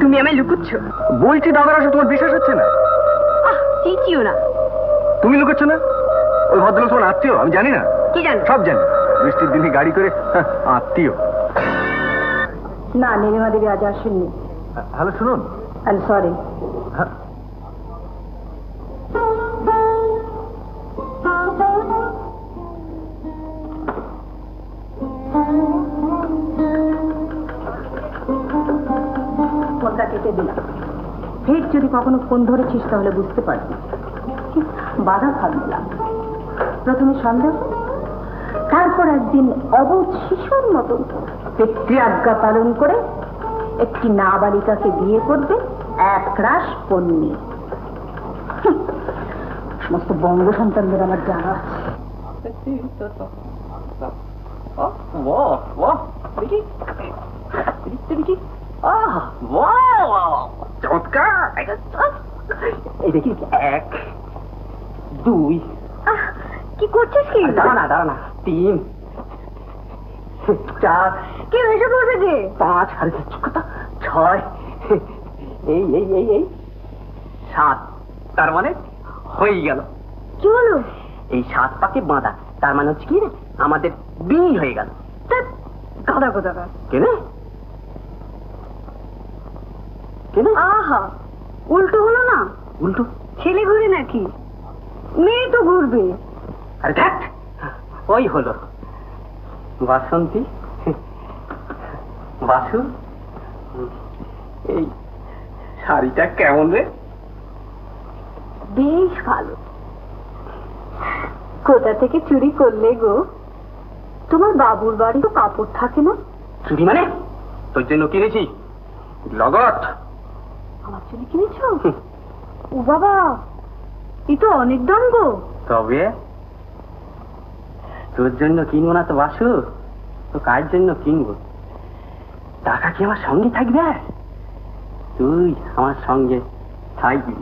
তুমি আমায় লুকোচ্ছ? বলছি দাদার আসো, তোমার বিশ্বাস হচ্ছে না। চিচিও না। তুমি লুকোচ্ছ না? ওই ভদ্রলোক তোমার আত্মীয়? আমি জানি না। কি জানো? সব জানি। বৃষ্টির দিনে গাড়ি করে আত্মীয়? না, নীলিমা দেবী আজ আসেননি। হ্যালো শুনুন, আই এম সরি। ফোনটা কেটে দিলাম। ফের যদি কখনো ফোন ধরেছিস তাহলে বুঝতে পারবি। বাধা থাকবে না। প্রথমে সন্দেহ, তারপর একদিন অবোধ শিশুর মতো পিতৃ আজ্ঞা পালন করে একটি নাবালিকাকে বিয়ে করবে এক রাশ পণ্যে। সমস্ত বঙ্গ সন্তানদের আমার জানা আছে। চমৎকার। এই দেখি, এক দুই। কি করছিস? কি দাঁড়া দাঁড়া। তিন চার। কি এসে বলবে যে? পাঁচ। আর কিছু কথা? ছয়। এই এই এই এই সাত। তার মানে হয়ে গেল। কি হলো? এই সাত পাকে বাঁধা। তার মানে হচ্ছে কি আমাদের বিয়ে হয়ে গেল। গাদা গাদা কেন? আহা, উল্টো হলো না? উল্টো? ছেলে ঘুরে নাকি? মেয়ে তো ঘুরবে। আরে দেখ, ওই হলো বাসন্তী বাসু। এই শাড়িটা কেমন রে? বেশ ভালো। কোথা থেকে চুরি করলে গো? তোমার বাবুর বাড়ি তো কাপড় থাকে না। চুরি মানে? তোর জন্য কিনেছি লগত। আমার জন্য কিনেছ? ও বাবা, এ তো অনেক দাম গো। তবে তোর জন্য কিনবো না তো বাসু, তো কার জন্য কিনবো? টাকা কি আমার সঙ্গে থাকবে? তুই আমার সঙ্গে থাকবি।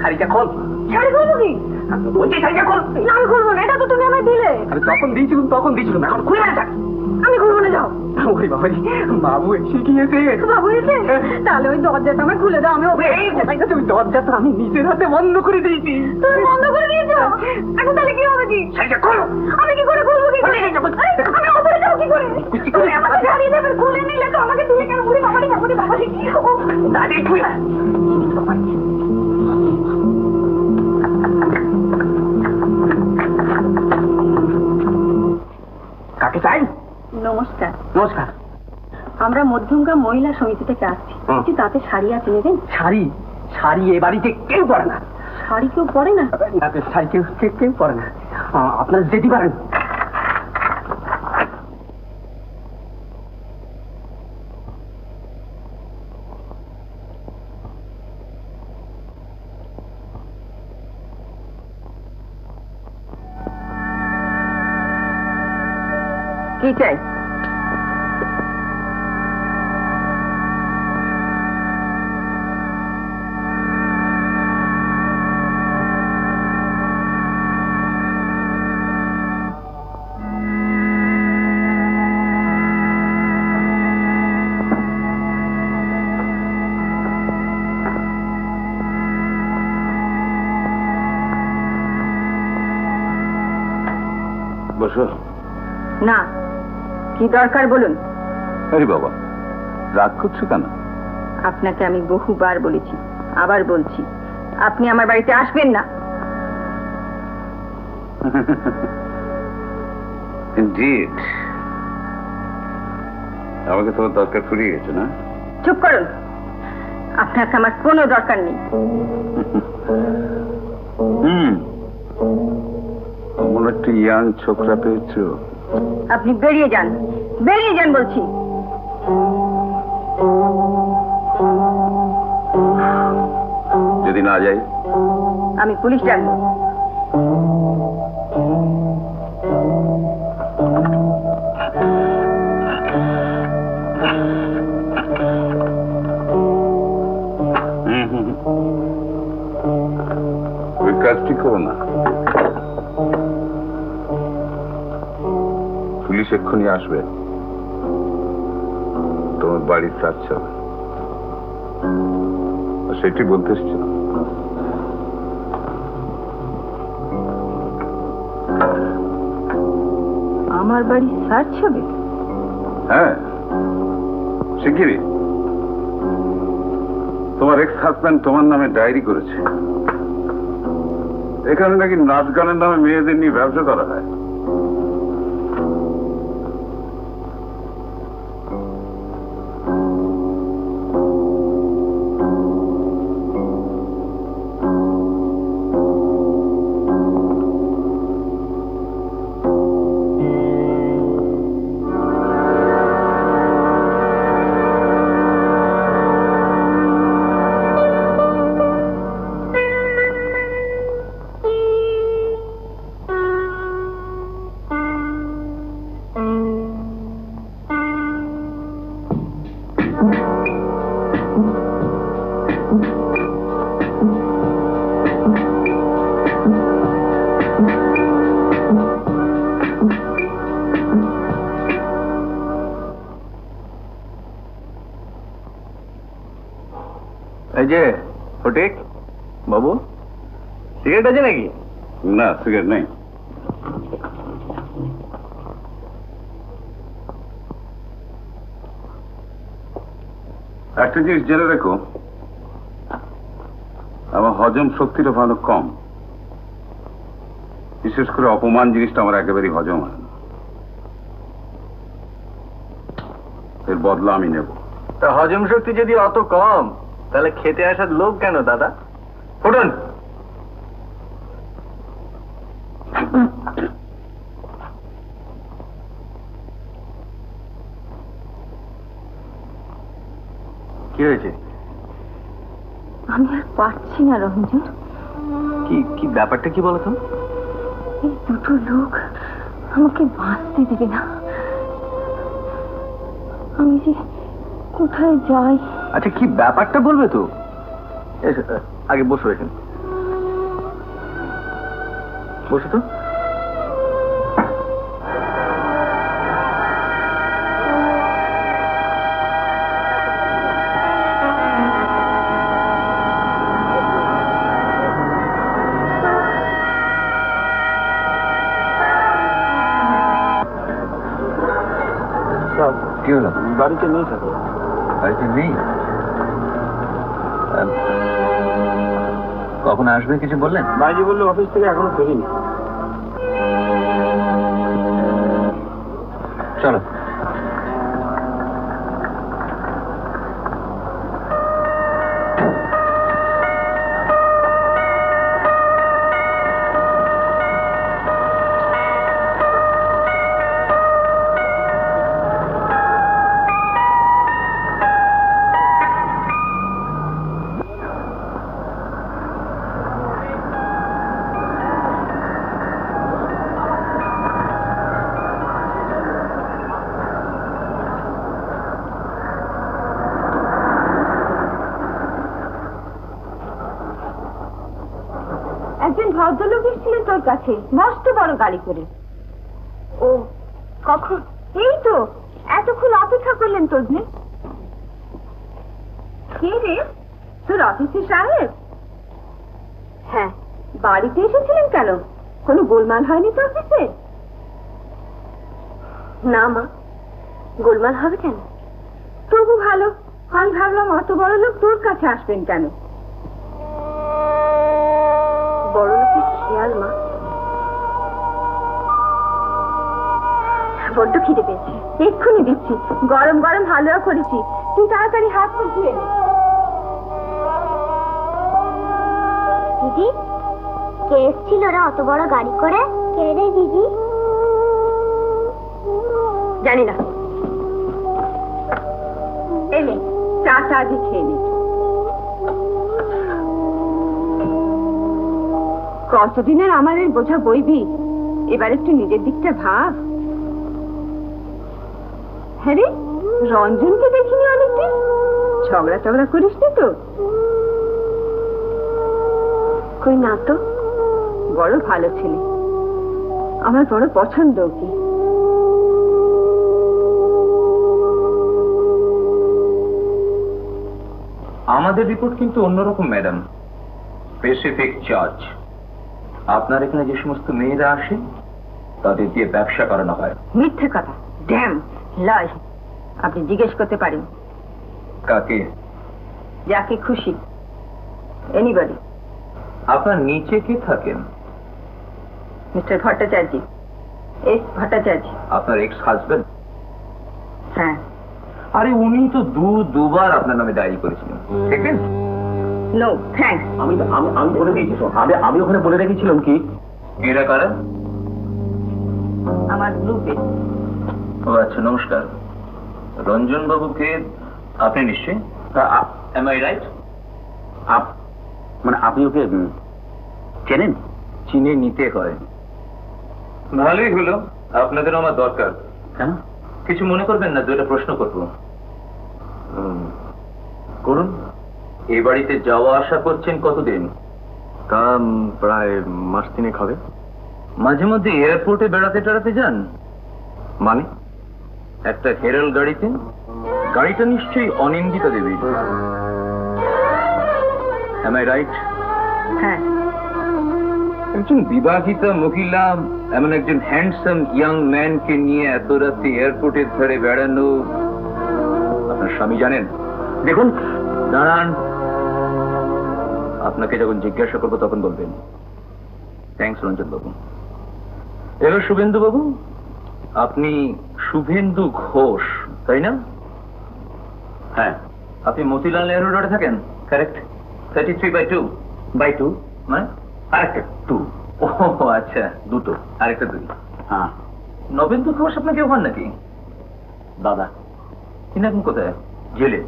শাড়িটা খোল। শাড়ি খুলবো কি? বলছি শাড়িটা খোল। আমি খুলবো না, এটা তো তুমি আমায় দিলে। আমি তখন দিয়েছিল, তখন দিয়েছিল না। এখন খুলে না থাক। আমি খুলবো না, যাও। ওরে বাবা, বাবু এসে গিয়েছে। বাবু এসে? তাহলে ওই দরজাটা আমায় খুলে দাও। আমি ওই দরজাটা আমি নিজের হাতে বন্ধ করে দিয়েছি। তুমি বন্ধ করে দিয়েছো? এখন তাহলে কি হবে? কি শাড়িটা খোল। আমি কি করে খুলবো? কি করে আমি ওপরে যাবো? কি করে তুমি আমাকে শাড়ি দেবে? খুলে নিলে তো আমাকে দিয়ে কেন? ওরে বাবা রে বাবা রে বাবা রে, ও দাঁড়িয়ে খুলে। মধ্যমগ্রাম মহিলা সমিতি থেকে আসছি। কিছু তাতে শাড়ি আছে নেবেন? শাড়ি? শাড়ি এই বাড়িতে কেউ পরে না। শাড়ি কেউ পরে না? না, শাড়ি কেউ পরে না। আপনারা যেতে পারেন। কি চাই? বসো। না, কি দরকার বলুন। আরে বাবা, রাগ করছো কেন? আপনাকে আমি বহুবার বলেছি, আবার বলছি, আপনি আমার বাড়িতে আসবেন না। Indeed, আমাকে তোমার দরকার ফুরিয়ে গেছে না? চুপ করুন, আপনাকে আমার কোনো দরকার নেই। মনে একটি ইয়াং ছোকরা পেয়েছ। আপনি বেরিয়ে যান, বেরিয়ে যান বলছি। যদি না যাই আমি পুলিশ ডাকব। ওই কাজটি করো না, পুলিশ এক্ষুনি আসবে, তোমার বাড়ির কাজ চলে। সেটি বলতে এসেছিল। আমার বাড়ি সার্চ হবে? হ্যাঁ, শিগগিরই। তোমার এক্স হাজব্যান্ড তোমার নামে ডায়েরি করেছে। এখানে নাকি নাচ গানের নামে মেয়েদের নিয়ে ব্যবসা করা হয়। বাবু, সিগারেট আছে নাকি? না, সিগারেট নাই। একটা জিনিস জেনে রেখো, আমার হজম শক্তিটা ভালো কম। বিশেষ করে অপমান জিনিসটা আমার একেবারেই হজম হয় না। এর বদলা আমি নেব। তা হজম শক্তি যদি অত কম, তাহলে খেতে আসার লোক কেন দাদা? উঠুন। কি হয়েছে? আমি আর পারছি না রঞ্জন। কি কি ব্যাপারটা কি বলো তো? এই দুটো লোক আমাকে বাঁচতে দিবে না। আমি যে কোথায় যাই। আচ্ছা, কি ব্যাপারটা বলবে তো? আগে বসো, এখানে বসো তো। কি হলো? বাড়িতে নেই? থাকো বাড়িতে নেই। কখন আসবে কিছু বললেন? বাইরে বললো অফিস থেকে এখনো ফেরিনি। চলো। একজন ভদ্রলোক এসেছিলেন তোর কাছে মস্ত বড় গাড়ি করে। ও কখন? এই তো এতক্ষণ অপেক্ষা করলেন তোর জন্য। কে রে তোর অফিসে সাহেব? হ্যাঁ, বাড়িতে এসেছিলেন কেন? কোনো গোলমাল হয়নি তো অফিসে? না মা, গোলমাল হবে কেন? তবু ভালো, আমি ভাবলাম অত বড় লোক তোর কাছে আসবেন কেন। বড় লোকের খেয়াল মা, বড্ড খিদে পেয়েছে, এক্ষুনি দিচ্ছি। গরম গরম হালুয়া করেছি, তুই তাড়াতাড়ি হাত মুখ ধুয়ে নে। দিদি, কে এসেছিল ওরা অত বড় গাড়ি করে? কে রে দিদি? জানি না। এলে চাটা আগে খেয়ে নে। কতদিনের আমাদের বোঝা বইবি, এবার একটু নিজের দিকটা ভাব। হ্যাঁ রে, রঞ্জনকে দেখিনি অনেকদিন, ঝগড়া টগড়া করিস নি তো? কই না তো, বড় ভালো ছেলে, আমার বড় পছন্দ ওকে। আমাদের রিপোর্ট কিন্তু অন্যরকম ম্যাডাম, স্পেসিফিক চার্জ। আপনার এখানে যে সমস্ত মেয়েরা আসে তাদের দিয়ে ব্যবসা করানো হয়। মিথ্যে কথা, ড্যাম লয়। আপনি জিজ্ঞেস করতে পারেন কাকে? যাকে খুশি, এনিবডি। আপনার নিচে কে থাকেন? Mister Bhattacharya, ex Bhattacharya. আপনার এক্স হাজবেন্ড? হ্যাঁ। আরে উনি তো দুবার আপনার নামে ডায়েরি করেছিলেন, ঠিক না? No thanks. আমি বলে দিয়েছি, আমি ওখানে বলে রেখেছিলাম কি এরা কারা। আমার গ্রুপে। ও আচ্ছা, নমস্কার। রঞ্জন বাবুকে আপনি নিশ্চয়ই, am I right? মানে আপনি ওকে চেনেন? চিনে নিতে হয়। ভালোই হলো, আপনাদের আমার দরকার। হ্যাঁ, কিছু মনে করবেন না, দুইটা প্রশ্ন করবো। করুন। এই বাড়িতে যাওয়া আসা করছেন কতদিন? তা প্রায় মাস তিনেক হবে। মাঝে মধ্যে এয়ারপোর্টে বেড়াতে টেড়াতে যান? মানে একটা হেরাল গাড়িতে। গাড়িটা নিশ্চয়ই অনিন্দিতা দেবী, am I right? হ্যাঁ। একজন বিবাহিতা মহিলা এমন একজন হ্যান্ডসাম ইয়াং ম্যানকে নিয়ে এত রাতে এয়ারপোর্টের ধরে বেড়ানো আপনার স্বামী জানেন? দেখুন, দাঁড়ান, আপনাকে যখন জিজ্ঞাসা করবো তখন বলবেন। থ্যাংকস রঞ্জন বাবু। এবার শুভেন্দু বাবু, আপনি শুভেন্দু ঘোষ, তাই না? হ্যাঁ। আপনি মতিলাল নেহরু রোডে থাকেন, কারেক্ট? 33/2/2 মানে আরেকটা 2। ও আচ্ছা, দুটো, আরেকটা 2। হ্যাঁ। নবেন্দু ঘোষ আপনাকে ওখান নাকি দাদা? তিনি এখন কোথায়? জেলে।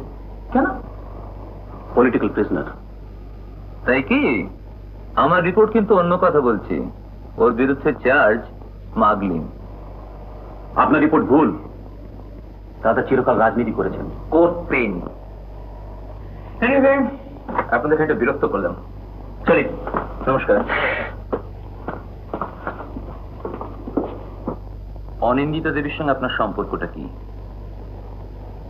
কেন? Political prisoner. তাই কি? আমার রিপোর্ট কিন্তু অন্য কথা বলছি, ওর বিরুদ্ধে চার্জ স্মাগলিং। আপনার রিপোর্ট ভুল দাদা, চিরকাল রাজনীতি করেছেন। করতেন। আপনাদের একটা বিরক্ত করলাম, চলি, নমস্কার। অনিন্দিতা দেবীর সঙ্গে আপনার সম্পর্কটা কি?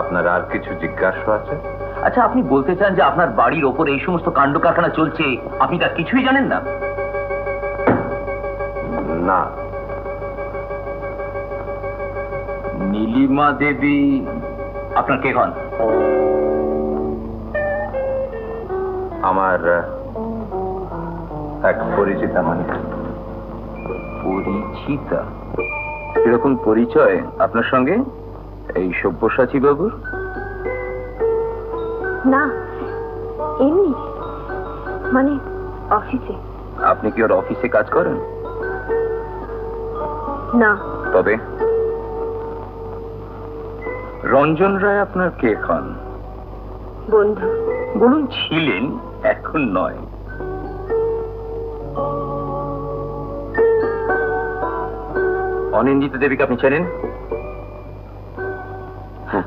আপনার আর কিছু জিজ্ঞাসা আছে? আচ্ছা, আপনি বলতে চান যে আপনার বাড়ির ওপর এই সমস্ত কাণ্ড কারখানা চলছে, আপনি তার কিছুই জানেন না? না। নীলিমা দেবী আপনার কে হন? আমার এক পরিচিতা। মানে পরিচিতা? কিরকম পরিচয় আপনার সঙ্গে এই সব্যসাচী বাবুর? না, এমনি, মানে অফিসে। আপনি কি ওর অফিসে কাজ করেন? না। তবে রঞ্জন রায় আপনার কে খান? বন্ধু। বলুন, ছিলেন, এখন নয়। অনিন্দিতা দেবীকে আপনি চেনেন? হ্যাঁ।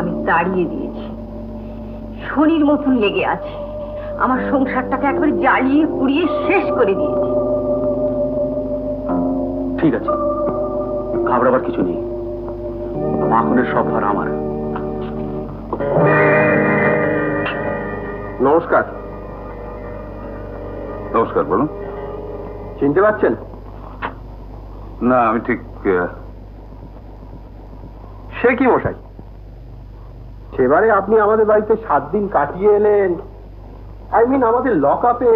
আমি তাড়িয়ে দিয়েছি। শনির মতন লেগে আছে, আমার সংসারটাকে একবার জ্বালিয়ে পুড়িয়ে শেষ করে দিয়েছি। ঠিক আছে, ঘাবড়াবার কিছু নেই, মাখনের সব ভার আমার। নমস্কার। নমস্কার। বলুন। চিনতে পারছেন না? আমি ঠিক। সে কি মশাই, সেবারে আপনি আমাদের বাড়িতে 7 দিন কাটিয়ে এলেন, আই মিন আমাদের লক আপে।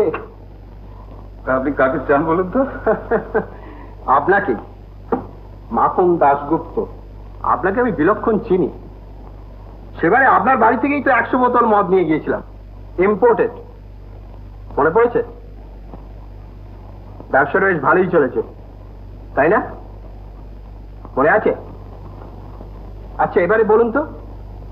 আপনি কাকে চান বলুন তো? আপনাকে, মাখন দাশগুপ্ত। আপনাকে আমি বিলক্ষণ চিনি, সেবারে আপনার বাড়ি থেকেই তো 100 বোতল মদ নিয়ে গিয়েছিলাম, ইম্পোর্টেড। মনে পড়েছে? ব্যবসাটা বেশ ভালোই চলেছে, তাই না? মনে আছে? আচ্ছা, এবারে বলুন তো,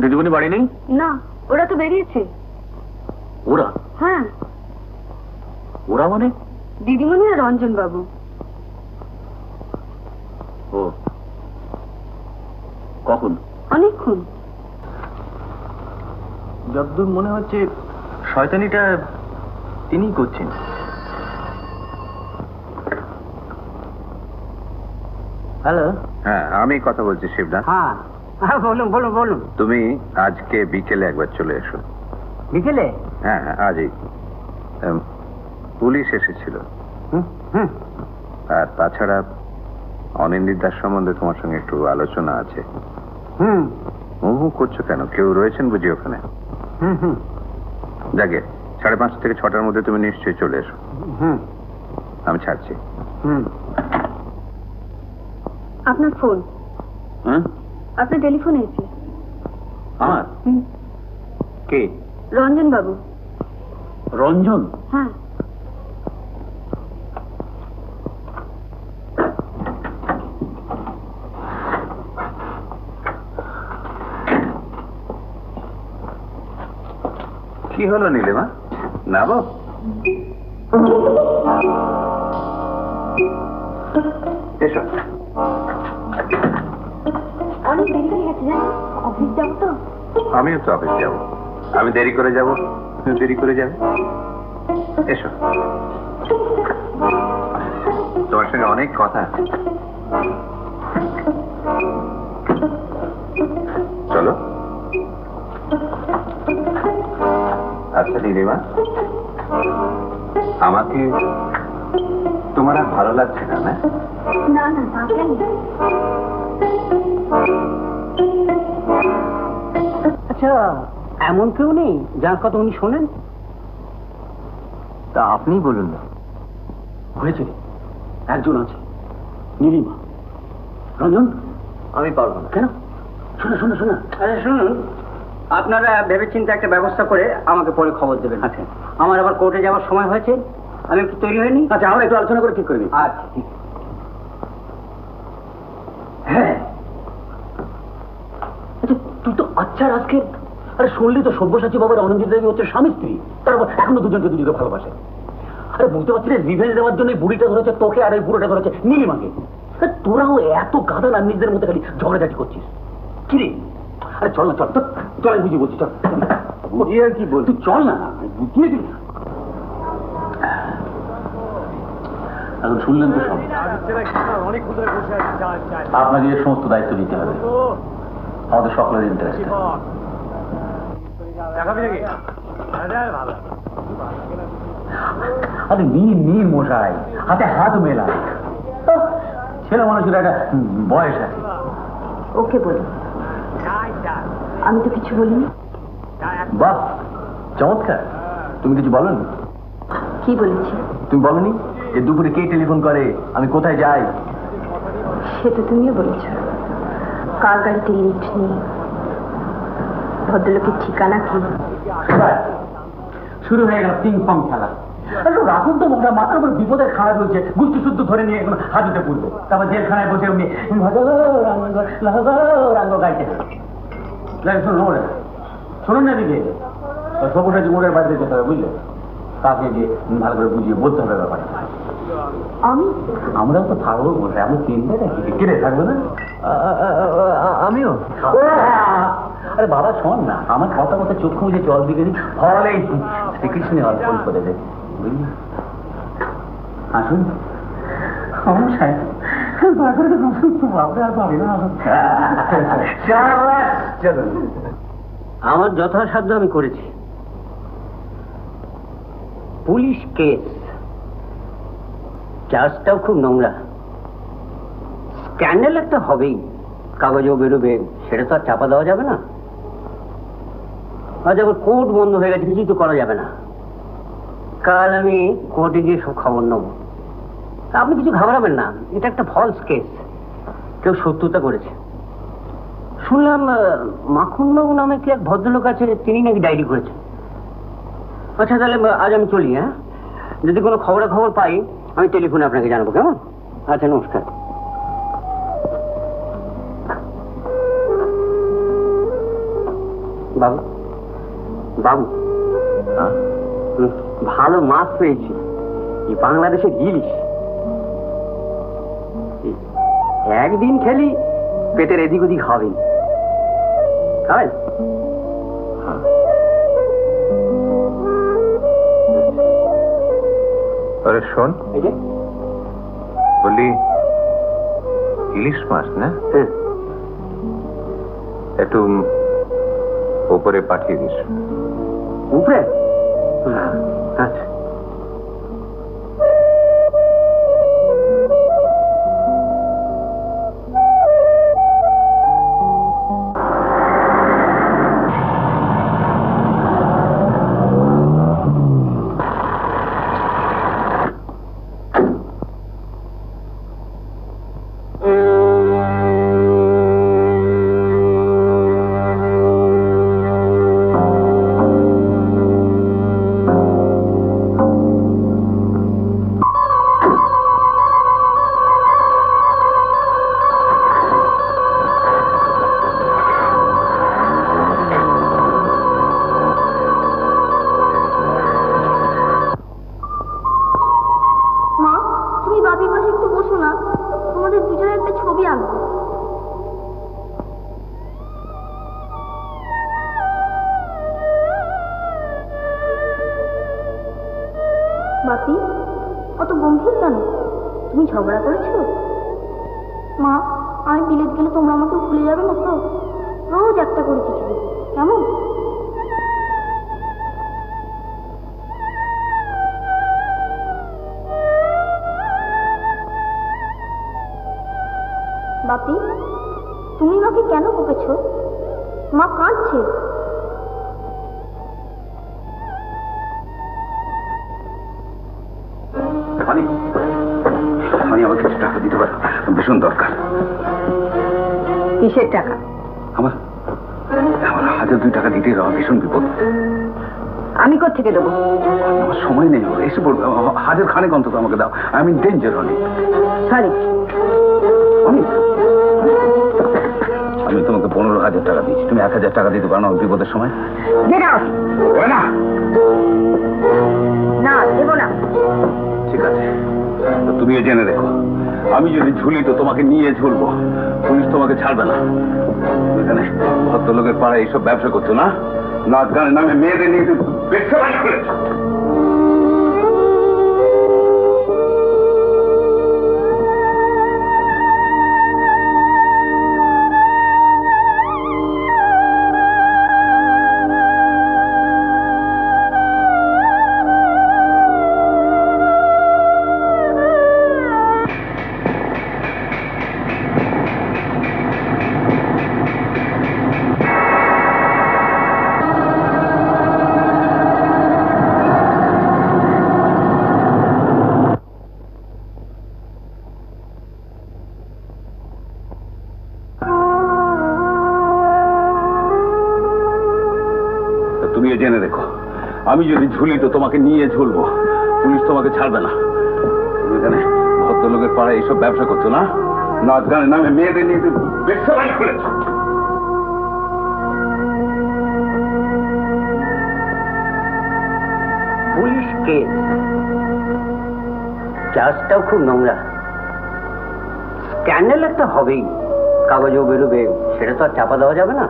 দিদিমণি বাড়ি নেই? না, ওরা তো বেরিয়েছে। ওরা? হ্যাঁ। ওরা মানে? দিদিমণি আর রঞ্জন বাবু। ও, কখন? অনেকক্ষণ। যতদূর মনে হচ্ছে শয়তানিটা তিনি করছেন। হ্যালো। হ্যাঁ, আমি কথা বলছি শিবদা। হ্যাঁ, বলুন বলুন বলুন। তুমি আজকে বিকেলে একবার চলে এসো। বিকেলে? হ্যাঁ, আজই। পুলিশ এসেছিল, আর তাছাড়া অনিন্দিতার সম্বন্ধে তোমার সঙ্গে একটু আলোচনা আছে। হুম করছো কেন? কেউ রয়েছেন বুঝি ওখানে? যাকে 5:30 থেকে 6টার মধ্যে তুমি নিশ্চয়ই চলে এসো। আমি ছাড়ছি। আপনার ফোন। আপনার টেলিফোন এসেছে। আমার? কে? রঞ্জন বাবু। রঞ্জন? হ্যাঁ। কি হলো নীলিমা? না বাবু, এসো। অনেক দেরি হয়ে গেছে, জানি। অফিস যাব তো? আমিও তো অফিস যাব। আমি দেরি করে যাব, তুমি দেরি করে যাবে। এসো, তোমার সঙ্গে অনেক কথা। চলো। আচ্ছা নীলিমা, আমাকে তোমার আর ভালো লাগছে না? না না না, ভালো লাগছে। আচ্ছা, এমন কেউ নেই যার কথা উনি শোনেন? তা আপনি বলুন না। হয়েছে, একজন আছে নীলিমা। রঞ্জন, আমি পারবো না। কেন? শোনো শোনো শোনো, আরে শুনুন, আপনারা ভেবেচিন্তে একটা ব্যবস্থা করে আমাকে পরে খবর দেবেন। আচ্ছা, আমার আবার কোর্টে যাওয়ার সময় হয়েছে, আমি একটু তৈরি হইনি। আচ্ছা, আমরা একটু আলোচনা করে ঠিক করবি। আচ্ছা ঠিক। হ্যাঁ, আচ্ছা তুই তো আচ্ছা আজকে, আরে শুনলি তো, সব্যসাচী বাবার অনন্দিত দেবী হচ্ছে স্বামী স্ত্রী, তারপর এখনো দুজনকে দুজনকে ভালোবাসে। আরে বুঝতে পারছি না, রিভেঞ্জ দেওয়ার জন্য বুড়িটা ধরেছে তোকে, আর এই বুড়োটা ধরেছে নীলিমাকে। তোরাও এত গাধা না, নিজেদের মধ্যে খালি ঝগড়াঝাটি করছিস কি রে? আরে চল না, চল তো, চল আমি বুঝিয়ে বলছি, চল। বুঝিয়ে আর কি বলছি, চল না, বুঝিয়ে দিবি। এখন শুনলেন তো সব, আপনাকে এর সমস্ত দায়িত্ব নিতে হবে, আমাদের সকলের ইন্টারেস্ট। আরে নীল নীল মশাই, হাতে হাত মেলা, ছেলে মানুষের একটা বয়স আছে। ওকে বলি, আমি তো কিছু বলিনি। বাহ চমৎকার, তুমি কিছু বলনি? কি বলেছি? তুমি বলনি যে দুপুরে কে টেলিফোন করে, আমি কোথায় যাই? সে তো তুমিও বলেছ, কার গাড়িতে লিফট নেই, ভদ্রলোকের ঠিকানা কি। শুরু হয়ে গেল পিং পং খেলা। রাহুল তো মোটা মাথার উপর বিপদের খাড়া চলছে, গুষ্টি শুদ্ধ ধরে নিয়ে এখন হাজতে পুরবে, তারপর জেলখানায় বসে উনি রাঙ্গ গাইতে। শুনুন না দিকে, সবুটা জীবনের বাড়িতে যেতে হবে, বুঝলে? তাকে গিয়ে ভালো করে বুঝিয়ে বলতে হবে ব্যাপারে। আমরাও তো থাকবো, আমি চিন্তা কিনে থাকবো না। আমিও। আরে বাবা শোন না, আমার কথা কথা চোখ মুখে জল দিকে হলে শ্রীকৃষ্ণে অল্প করে দেয়, বুঝলি? আসুন সাহেব, আমার যথাসাধ্য আমি করেছি। পুলিশ কেস, চার্জটাও খুব নোংরা, স্ক্যান্ডাল একটা হবেই, কাগজেও বেরোবে, সেটা তো আর চাপা দেওয়া যাবে না। আজ আবার কোর্ট বন্ধ হয়ে গেছে, কিছুই তো করা যাবে না। কাল আমি কোর্টে গিয়ে সব খবর নেব, আপনি কিছু ঘাবড়াবেন না। এটা একটা ফলস কেস, কেউ সত্যতা করেছে। শুনলাম মাখনবাবু নামে কি এক ভদ্রলোক আছে, তিনি নাকি ডায়েরি করেছেন। আচ্ছা তাহলে আজ আমি চলি, হ্যাঁ? যদি কোনো খবরাখবর পাই আমি টেলিফোনে আপনাকে জানাবো, কেমন? আচ্ছা নমস্কার। বাবু বাবু, ভালো মাছ পেয়েছি, বাংলাদেশের ইলিশ। একদিন খেলি, পেটের এদিক ওদিক হবে। খাবেন? আরে শোন, বলি ইলিশ মাছ না, একটু উপরে পাঠিয়ে দিস। উপরে? আচ্ছা। মানে মানে আমার কাছে টাকা দিতে পারো ভীষণ দরকার। কিসের টাকা? আমার আমার হাতে 2 টাকা দিতে রাও ভীষণ বিপদ। আমি কোথা থেকে দেবো? আমার সময় নেই, এসে বলবো হাজার খানেক অন্তত আমাকে দাও। আই মিন ডেঞ্জার অনেক। সরি অনেক, আমি তোমাকে 15,000 টাকা দিচ্ছি, তুমি 1,000 টাকা দিতে পারো আমার বিপদের সময়? না না দেবো না। ঠিক আছে, তুমিও জেনে রেখো আমি যদি ঝুলি তো তোমাকে নিয়ে ঝুলবো, পুলিশ তোমাকে ছাড়বে না। এখানে ভদ্রলোকের পাড়ায় এইসব ব্যবসা করছো না, নাচ গানের নামে মেয়েদের নিয়ে ব্যবসা করেছো। জেনে দেখো আমি যদি ঝুলি তো তোমাকে নিয়ে ঝুলবো, পুলিশ তোমাকে ছাড়বে না। তুমি এখানে ভদ্রলোকের পাড়ায় এইসব ব্যবসা করছো না, নাচ গানের নামে মেয়েদের নিয়ে ব্যবসা করেছো। পুলিশ কেস, চার্জটাও খুব নোংরা। স্ক্যান্ডাল একটা হবেই, কাগজেও বেরোবে, সেটা তো আর চাপা দেওয়া যাবে না।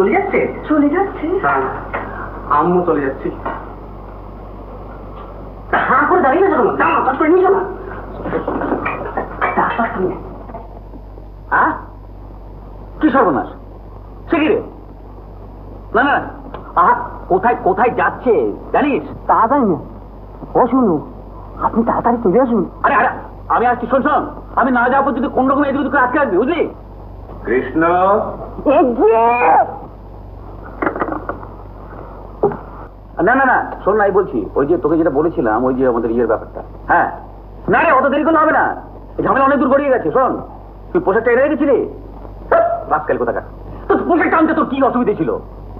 চলে যাচ্ছে, চলে যাচ্ছে, আমিও চলে যাচ্ছি। হ্যাঁ করে দাঁড়িয়ে না, চলো না করে নিয়ে চলো। কি সর্বনাশ, সে কি রে? না না, কোথায় কোথায় যাচ্ছে জানিস? তাড়াতাড়ি না, ও শুনু আপনি তাড়াতাড়ি চলে আসুন। আরে আরে আমি আসছি, শোন শোন, আমি না যাওয়া পর্যন্ত কোন রকম এদিকে তোকে আটকে রাখবি, বুঝলি? কৃষ্ণ না না না শোন না, বলছি ওই যে তোকে যেটা বলেছিলাম ওই যে আমাদের ইয়ের ব্যাপারটা। হ্যাঁ না রে, অত দেরি করলে হবে না, ঝামেলা অনেক দূর গড়িয়ে গেছে। শোন তুই পোশাকটা এড়িয়ে গেছিলি, আজকাল কোথাকার তোর পোশাকটা আনতে তোর কি অসুবিধা ছিল?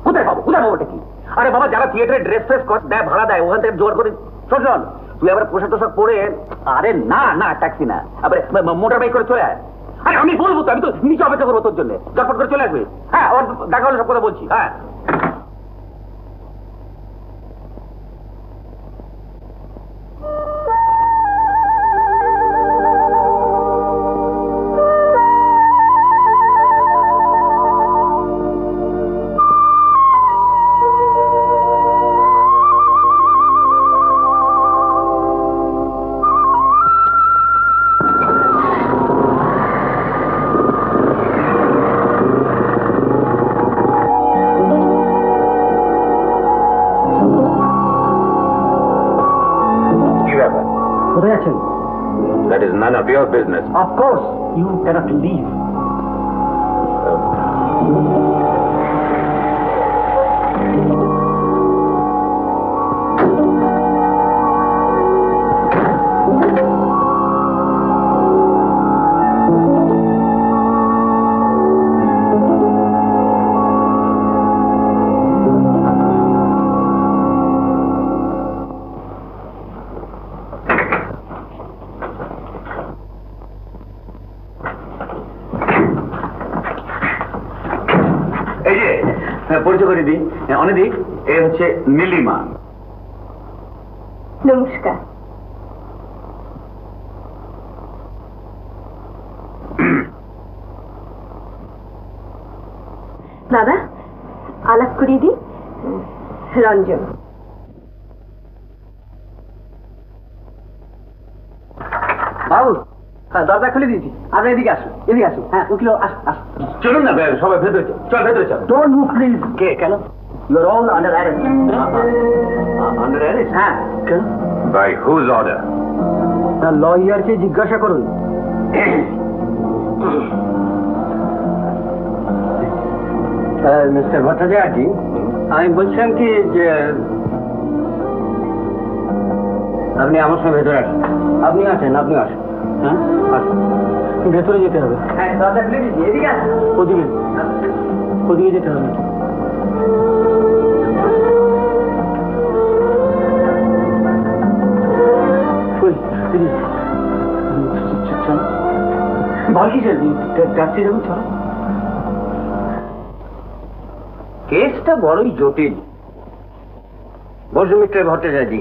কোথায় পাবো, কোথায় পাবোটা কি? আরে বাবা, যারা থিয়েটারে ড্রেস ফ্রেস দেয়, ভাড়া দেয়, ওখান থেকে জোর করে। শোন শোন তুই আবার পোশাক টোশাক পরে, আরে না না ট্যাক্সি না, আবার মোটর বাইক করে চলে আয়। আরে আমি বলবো তো, আমি তো নিচে অপেক্ষা করবো তোর জন্য, জটপট করে চলে আসবে। হ্যাঁ ওর দেখা হলে সব কথা বলছি। হ্যাঁ business. Of course, you cannot leave. অনেক এ হচ্ছে নীলিমা। নমস্কার। বাবা আলাপ করিয়ে দি রঞ্জন বাবু দরজা খুলে দিয়েছি আপনি এদিকে আসুন হ্যাঁ উকিল আসুন চলুন না সবাই ভেতরে চল ডোন্ট মুভ প্লিজ কে কেন You're all under arrest. Under arrest? हाँ. क्या? By whose order? ना lawyer के जिज्ञासा करूँ. Mr. Bhattacharya, I'm बोलूँ कि अपने आमों से भेजो रख. अपनी आशा ना अपनी आशा. हाँ? आशा. भेजो रही थी हमें. हाँ. तो अपने ये भी क्या? खुद ही ये था हमें. बाकी जल्दी टैक्सी जरूर चलो। केस तो बड़ा ही जोटिल। बहुत सुमित्रा भट्टाचार्य जी।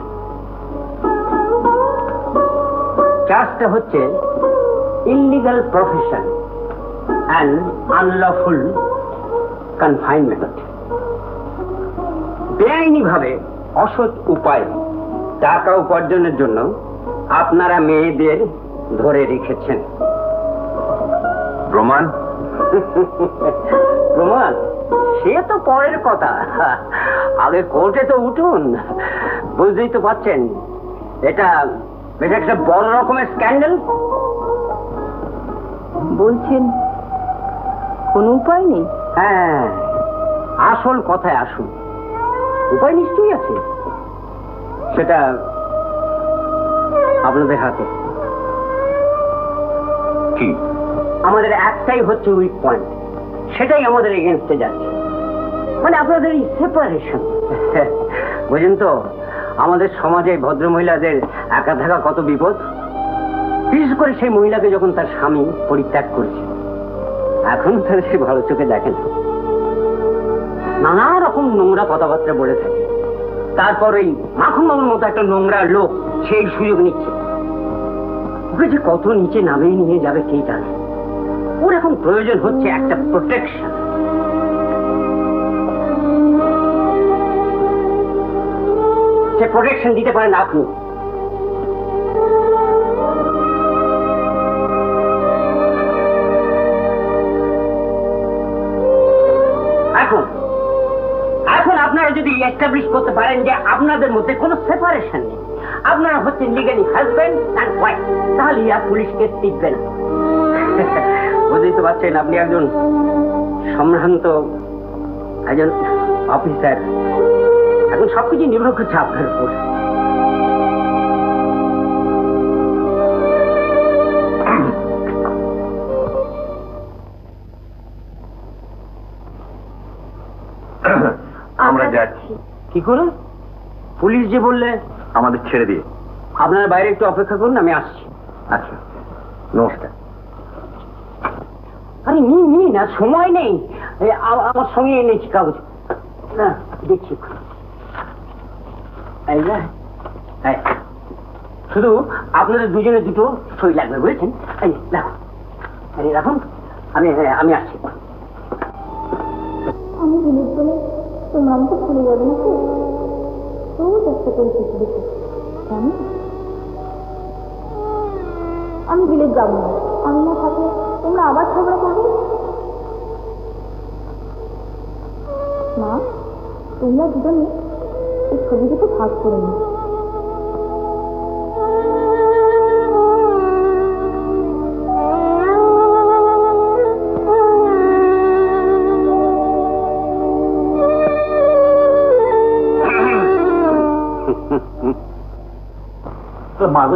চার্জটা হচ্ছে illegal profession and unlawful confinement বেআইনিভাবে অসৎ উপায়ে টাকা উপার্জনের জন্য আপনারা মেয়েদের ধরে রেখেছেন প্রমাণ প্রমাণ সে তো পরের কথা আগে কোর্টে তো উঠুন বুঝতেই তো পাচ্ছেন এটা বেশ একটা বড় রকমের স্ক্যান্ডাল বলছেন কোনো উপায় নেই হ্যাঁ আসল কথায় আসুন উপায় নিশ্চয়ই আছে সেটা আপনাদের হাতে কি আমাদের একটাই হচ্ছে উইক পয়েন্ট সেটাই আমাদের এগেইনস্টে যাচ্ছে মানে আপনাদের এই সেপারেশন বুঝেন তো আমাদের সমাজে ভদ্র মহিলাদের একা থাকা কত বিপদ বিশেষ করে সেই মহিলাকে যখন তার স্বামী পরিত্যাগ করেছে এখন তারা সে ভালো চোখে দেখেন নানা রকম নোংরা কথাবার্তা বলে থাকে তারপর এই মাখন বাবুর মতো একটা নোংরা লোক সেই সুযোগ নিচ্ছে ওকে যে কত নিচে নামিয়ে নিয়ে যাবে কে জানে ওর এখন প্রয়োজন হচ্ছে একটা প্রোটেকশন प्रोटेक्शन दीते पारें आपने এখন এখন আপনারা যদি এস্টাবলিশ করতে পারেন যে আপনাদের মধ্যে কোনো সেপারেশন নেই আপনারা হচ্ছেন লিগ্যালি হাজবেন্ড এন্ড ওয়াইফ তাহলে আর পুলিশ কেস টিকবে না বুঝতেই তো পারছেন আপনি একজন সম্ভ্রান্ত একজন অফিসার এখন সবকিছু নির্ভর করছে আপনার উপর আমরা যাচ্ছি কি করে পুলিশ যে বললে আমাদের ছেড়ে দিয়ে আপনারা বাইরে একটু অপেক্ষা করুন আমি আসছি আচ্ছা নমস্কার আরে নি না সময় নেই আমার সঙ্গে এনেছি কাগজ না দেখছি শুধু আপনাদের দুজনে দুটো সই লাগবে বুঝেছেন রাখুন আমি আসছি আমি বিলেত যাবো না আমি না থাকলে তোমরা আবার ঝগড়া করবে মা তোমরা দুজনে ছবিটি তো ভাগ করে নি তো মাগো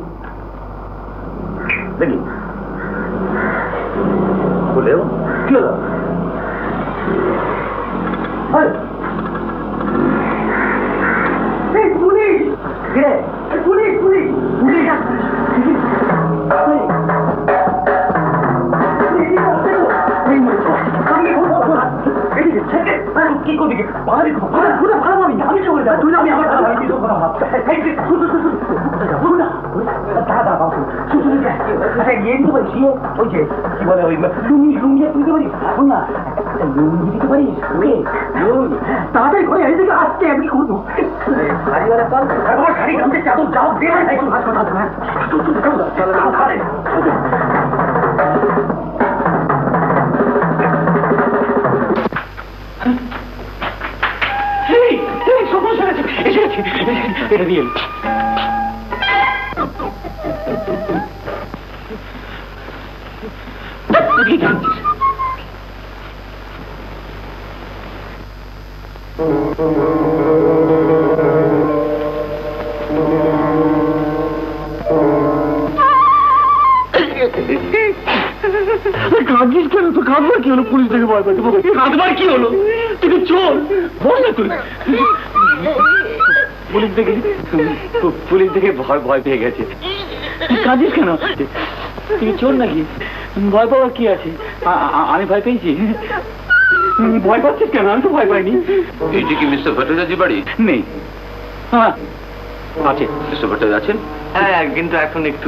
দেখি বলেও কি হলো আরে এই পুলিশ রে পুলিশ পুলিশ পুলিশ কি করে কি পারে করে পুরো ভালো আমি আমি চলে যাব তুই না আমি আমার ভাই দিও বড় হাত এই যে শুধু শুধু শুধু না দাদা বাবা শুধু না আরে এই তো বলছি ওই যে কি বলে ওই তুমি লুঙ্গি তুই তো বলিস না লুঙ্গি তুই তো বলিস ওই লুঙ্গি দাদা করে এই দিকে আসছে আমি খুদ আরে আরে চল আমার গাড়ি ঘুরতে যাও যাও বের হই তুই হাত কথা তুই তুই চল চল Era bien. কাঁদিস কেন তো কাঁদবার কি হলো পুলিশ দেখে ভয় পাচ্ছে কাঁদবার কি হলো তুই তো চোর বল না তুই পুলিশ দেখে পুলিশ দেখে ভয় পেয়ে গেছে তুই কাঁদিস কেন তুই চোর নাকি ভয় পাওয়ার কি আছে আমি ভয় পেয়েছি ভয় পাচ্ছিস কেন আমি তো ভয় পাইনি এইটি কি মিস্টার ভট্টাচার্যের বাড়ি নেই হ্যাঁ আছে মিস্টার ভট্টাচার্য আছেন হ্যাঁ কিন্তু এখন একটু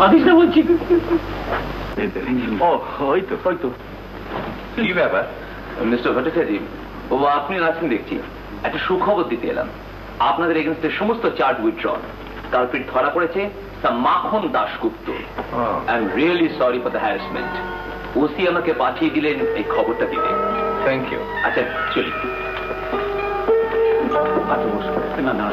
কাঁদিস না বলছি ও হয়তো হয়তো কি ব্যাপার মিস্টার ভট্টাচার্য ও আপনি আছেন দেখছি একটা সুখবর দিতে এলাম আপনাদের এগেন্স্টে সমস্ত চার্জ উইথড্রন কালপিট ধরা পড়েছে তা Makhan Dasgupta I am really sorry for the harassment OC আমাকে পাঠিয়ে দিলেন এই খবরটা দিতে থ্যাংক ইউ আচ্ছা চলি না না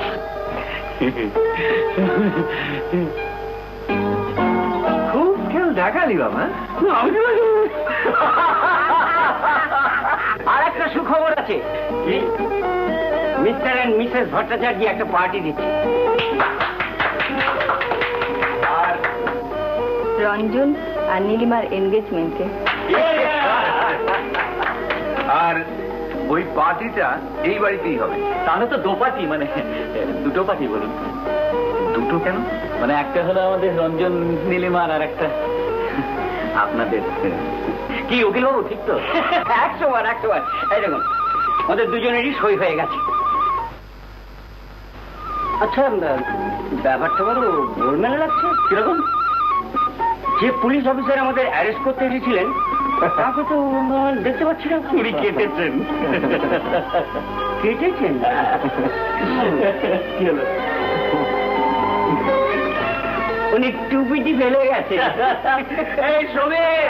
খুব খেল দেখালি বাবা আর একটা সুখবর আছে Mr. and Mrs. Bhattacharya ji একটা পার্টি দিচ্ছে আর রঞ্জন আর নীলিমার এনগেজমেন্টে আর ওই পার্টিটা এই বাড়িতেই হবে তাহলে তো দোপাটি মানে দুটো পার্টি বলুন দুটো কেন মানে একটা হলো আমাদের রঞ্জন নীলিমার আর একটা আপনাদের কি উকিল বাবু ঠিক তো 100 বার এই দেখুন আমাদের দুজনেরই সই হয়ে গেছে আচ্ছা ব্যাপারটা বড় গোলমেলে লাগছে কিরকম যে পুলিশ অফিসার আমাদের অ্যারেস্ট করতে এসেছিলেন তাকে তো দেখতে পাচ্ছি না চুরি কেটেছেন কেটেছেন কি হলো উনি টুপিটি ফেলে গেছে এই সমীর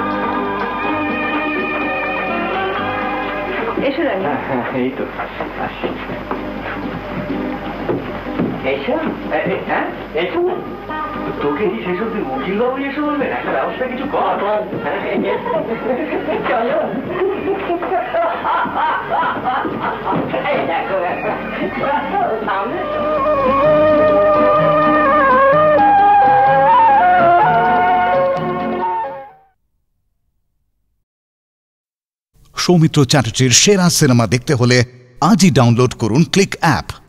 এসো রানী এই তো আসি এসো হ্যাঁ এসো তোকে কি সেসব তুই উকিল বাবু এসে বলবেন একটা ব্যবস্থা কিছু কর চলো এই দেখো সৌমিত্র চ্যাটার্জির সেরা সিনেমা দেখতে হলে আজই ডাউনলোড করুন ক্লিক অ্যাপ